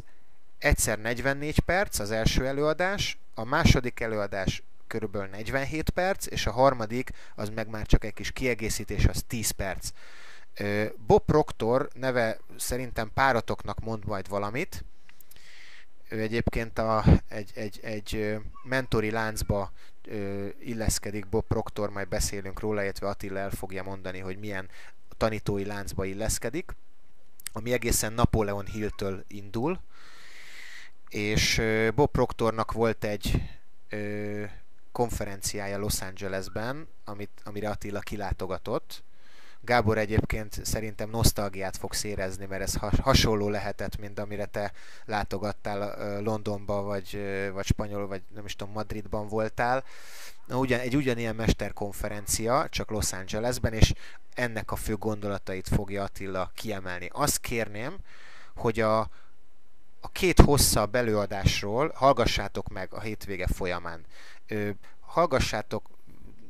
egyszer negyvennégy perc az első előadás, a második előadás körülbelül negyvenhét perc, és a harmadik, az meg már csak egy kis kiegészítés, az tíz perc. Bob Proctor neve szerintem páratoknak mond majd valamit. Ő egyébként a, egy, egy, egy mentori láncba illeszkedik Bob Proctor, majd beszélünk róla, illetve Attila el fogja mondani, hogy milyen tanítói láncba illeszkedik, ami egészen Napoleon Hill-től indul. És Bob Proctornak volt egy ö, konferenciája Los Angelesben, amit, amire Attila kilátogatott. Gábor egyébként szerintem nosztalgiát fogsz érezni, mert ez hasonló lehetett, mint amire te látogattál Londonba, vagy, vagy Spanyol, vagy nem is tudom, Madridban voltál. Ugyan, egy ugyanilyen mesterkonferencia, csak Los Angelesben, és ennek a fő gondolatait fogja Attila kiemelni. Azt kérném, hogy a A két hosszabb előadásról hallgassátok meg a hétvége folyamán. Ö, hallgassátok,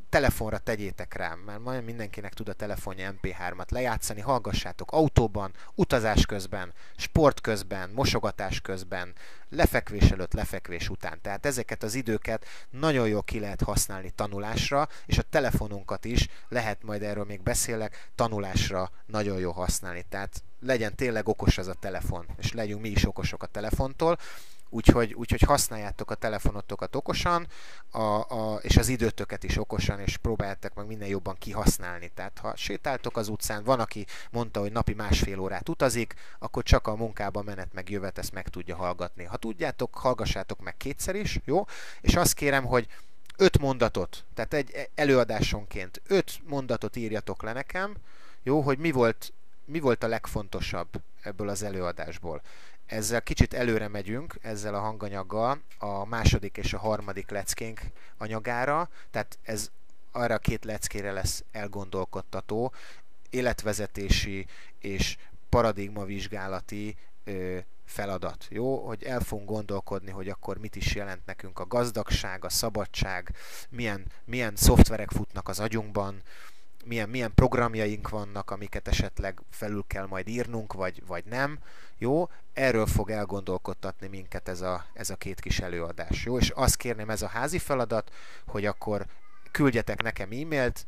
telefonra tegyétek rám, mert majd mindenkinek tud a telefonja em pé hármat lejátszani. Hallgassátok autóban, utazás közben, sport közben, mosogatás közben, lefekvés előtt, lefekvés után. Tehát ezeket az időket nagyon jól ki lehet használni tanulásra, és a telefonunkat is lehet, majd erről még beszélek, tanulásra nagyon jól használni. Tehát legyen tényleg okos az a telefon, és legyünk mi is okosok a telefontól, úgyhogy, úgyhogy használjátok a telefonotokat okosan, a, a, és az időtöket is okosan, és próbáljátok meg minden jobban kihasználni. Tehát ha sétáltok az utcán, van, aki mondta, hogy napi másfél órát utazik, akkor csak a munkába menet meg jövet, ezt meg tudja hallgatni. Ha tudjátok, hallgassátok meg kétszer is, jó? És azt kérem, hogy öt mondatot, tehát egy előadásonként öt mondatot írjatok le nekem, jó, hogy mi volt Mi volt a legfontosabb ebből az előadásból? Ezzel kicsit előre megyünk, ezzel a hanganyaggal a második és a harmadik leckénk anyagára, tehát ez arra a két leckére lesz elgondolkodtató, életvezetési és paradigmavizsgálati ö, feladat. Jó, hogy el fogunk gondolkodni, hogy akkor mit is jelent nekünk a gazdagság, a szabadság, milyen, milyen szoftverek futnak az agyunkban, Milyen, milyen programjaink vannak, amiket esetleg felül kell majd írnunk, vagy, vagy nem. Jó, erről fog elgondolkodtatni minket ez a, ez a két kis előadás. Jó, és azt kérném, ez a házi feladat, hogy akkor küldjetek nekem e-mailt,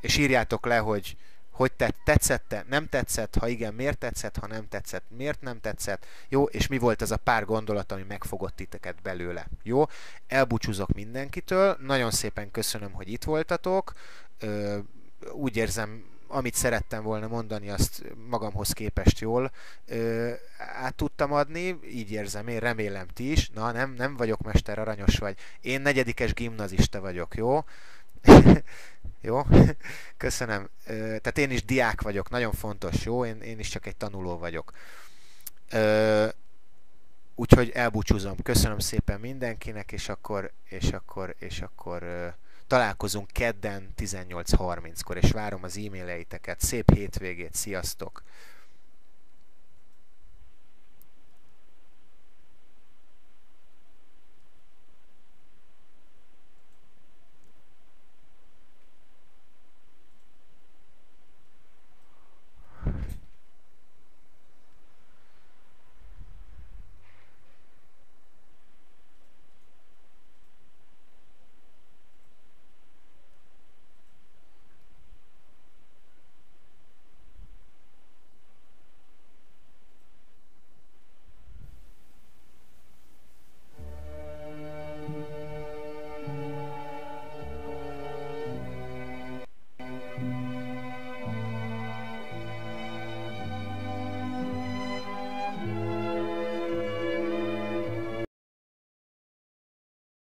és írjátok le, hogy hogy te, tetszett-e, nem tetszett, ha igen, miért tetszett, ha nem tetszett, miért nem tetszett, jó, és mi volt az a pár gondolat, ami megfogott titeket belőle, jó. Elbúcsúzok mindenkitől, nagyon szépen köszönöm, hogy itt voltatok, Ö, úgy érzem, amit szerettem volna mondani, azt magamhoz képest jól ö, át tudtam adni, így érzem én, remélem ti is. Na, nem, nem vagyok mester aranyos vagy, én negyedikes gimnazista vagyok, jó. Jó, köszönöm. Tehát én is diák vagyok, nagyon fontos, jó? Én, én is csak egy tanuló vagyok. Úgyhogy elbúcsúzom. Köszönöm szépen mindenkinek, és akkor, és akkor, és akkor találkozunk kedden tizennyolc harminckor, és várom az e-maileiteket. Szép hétvégét, sziasztok!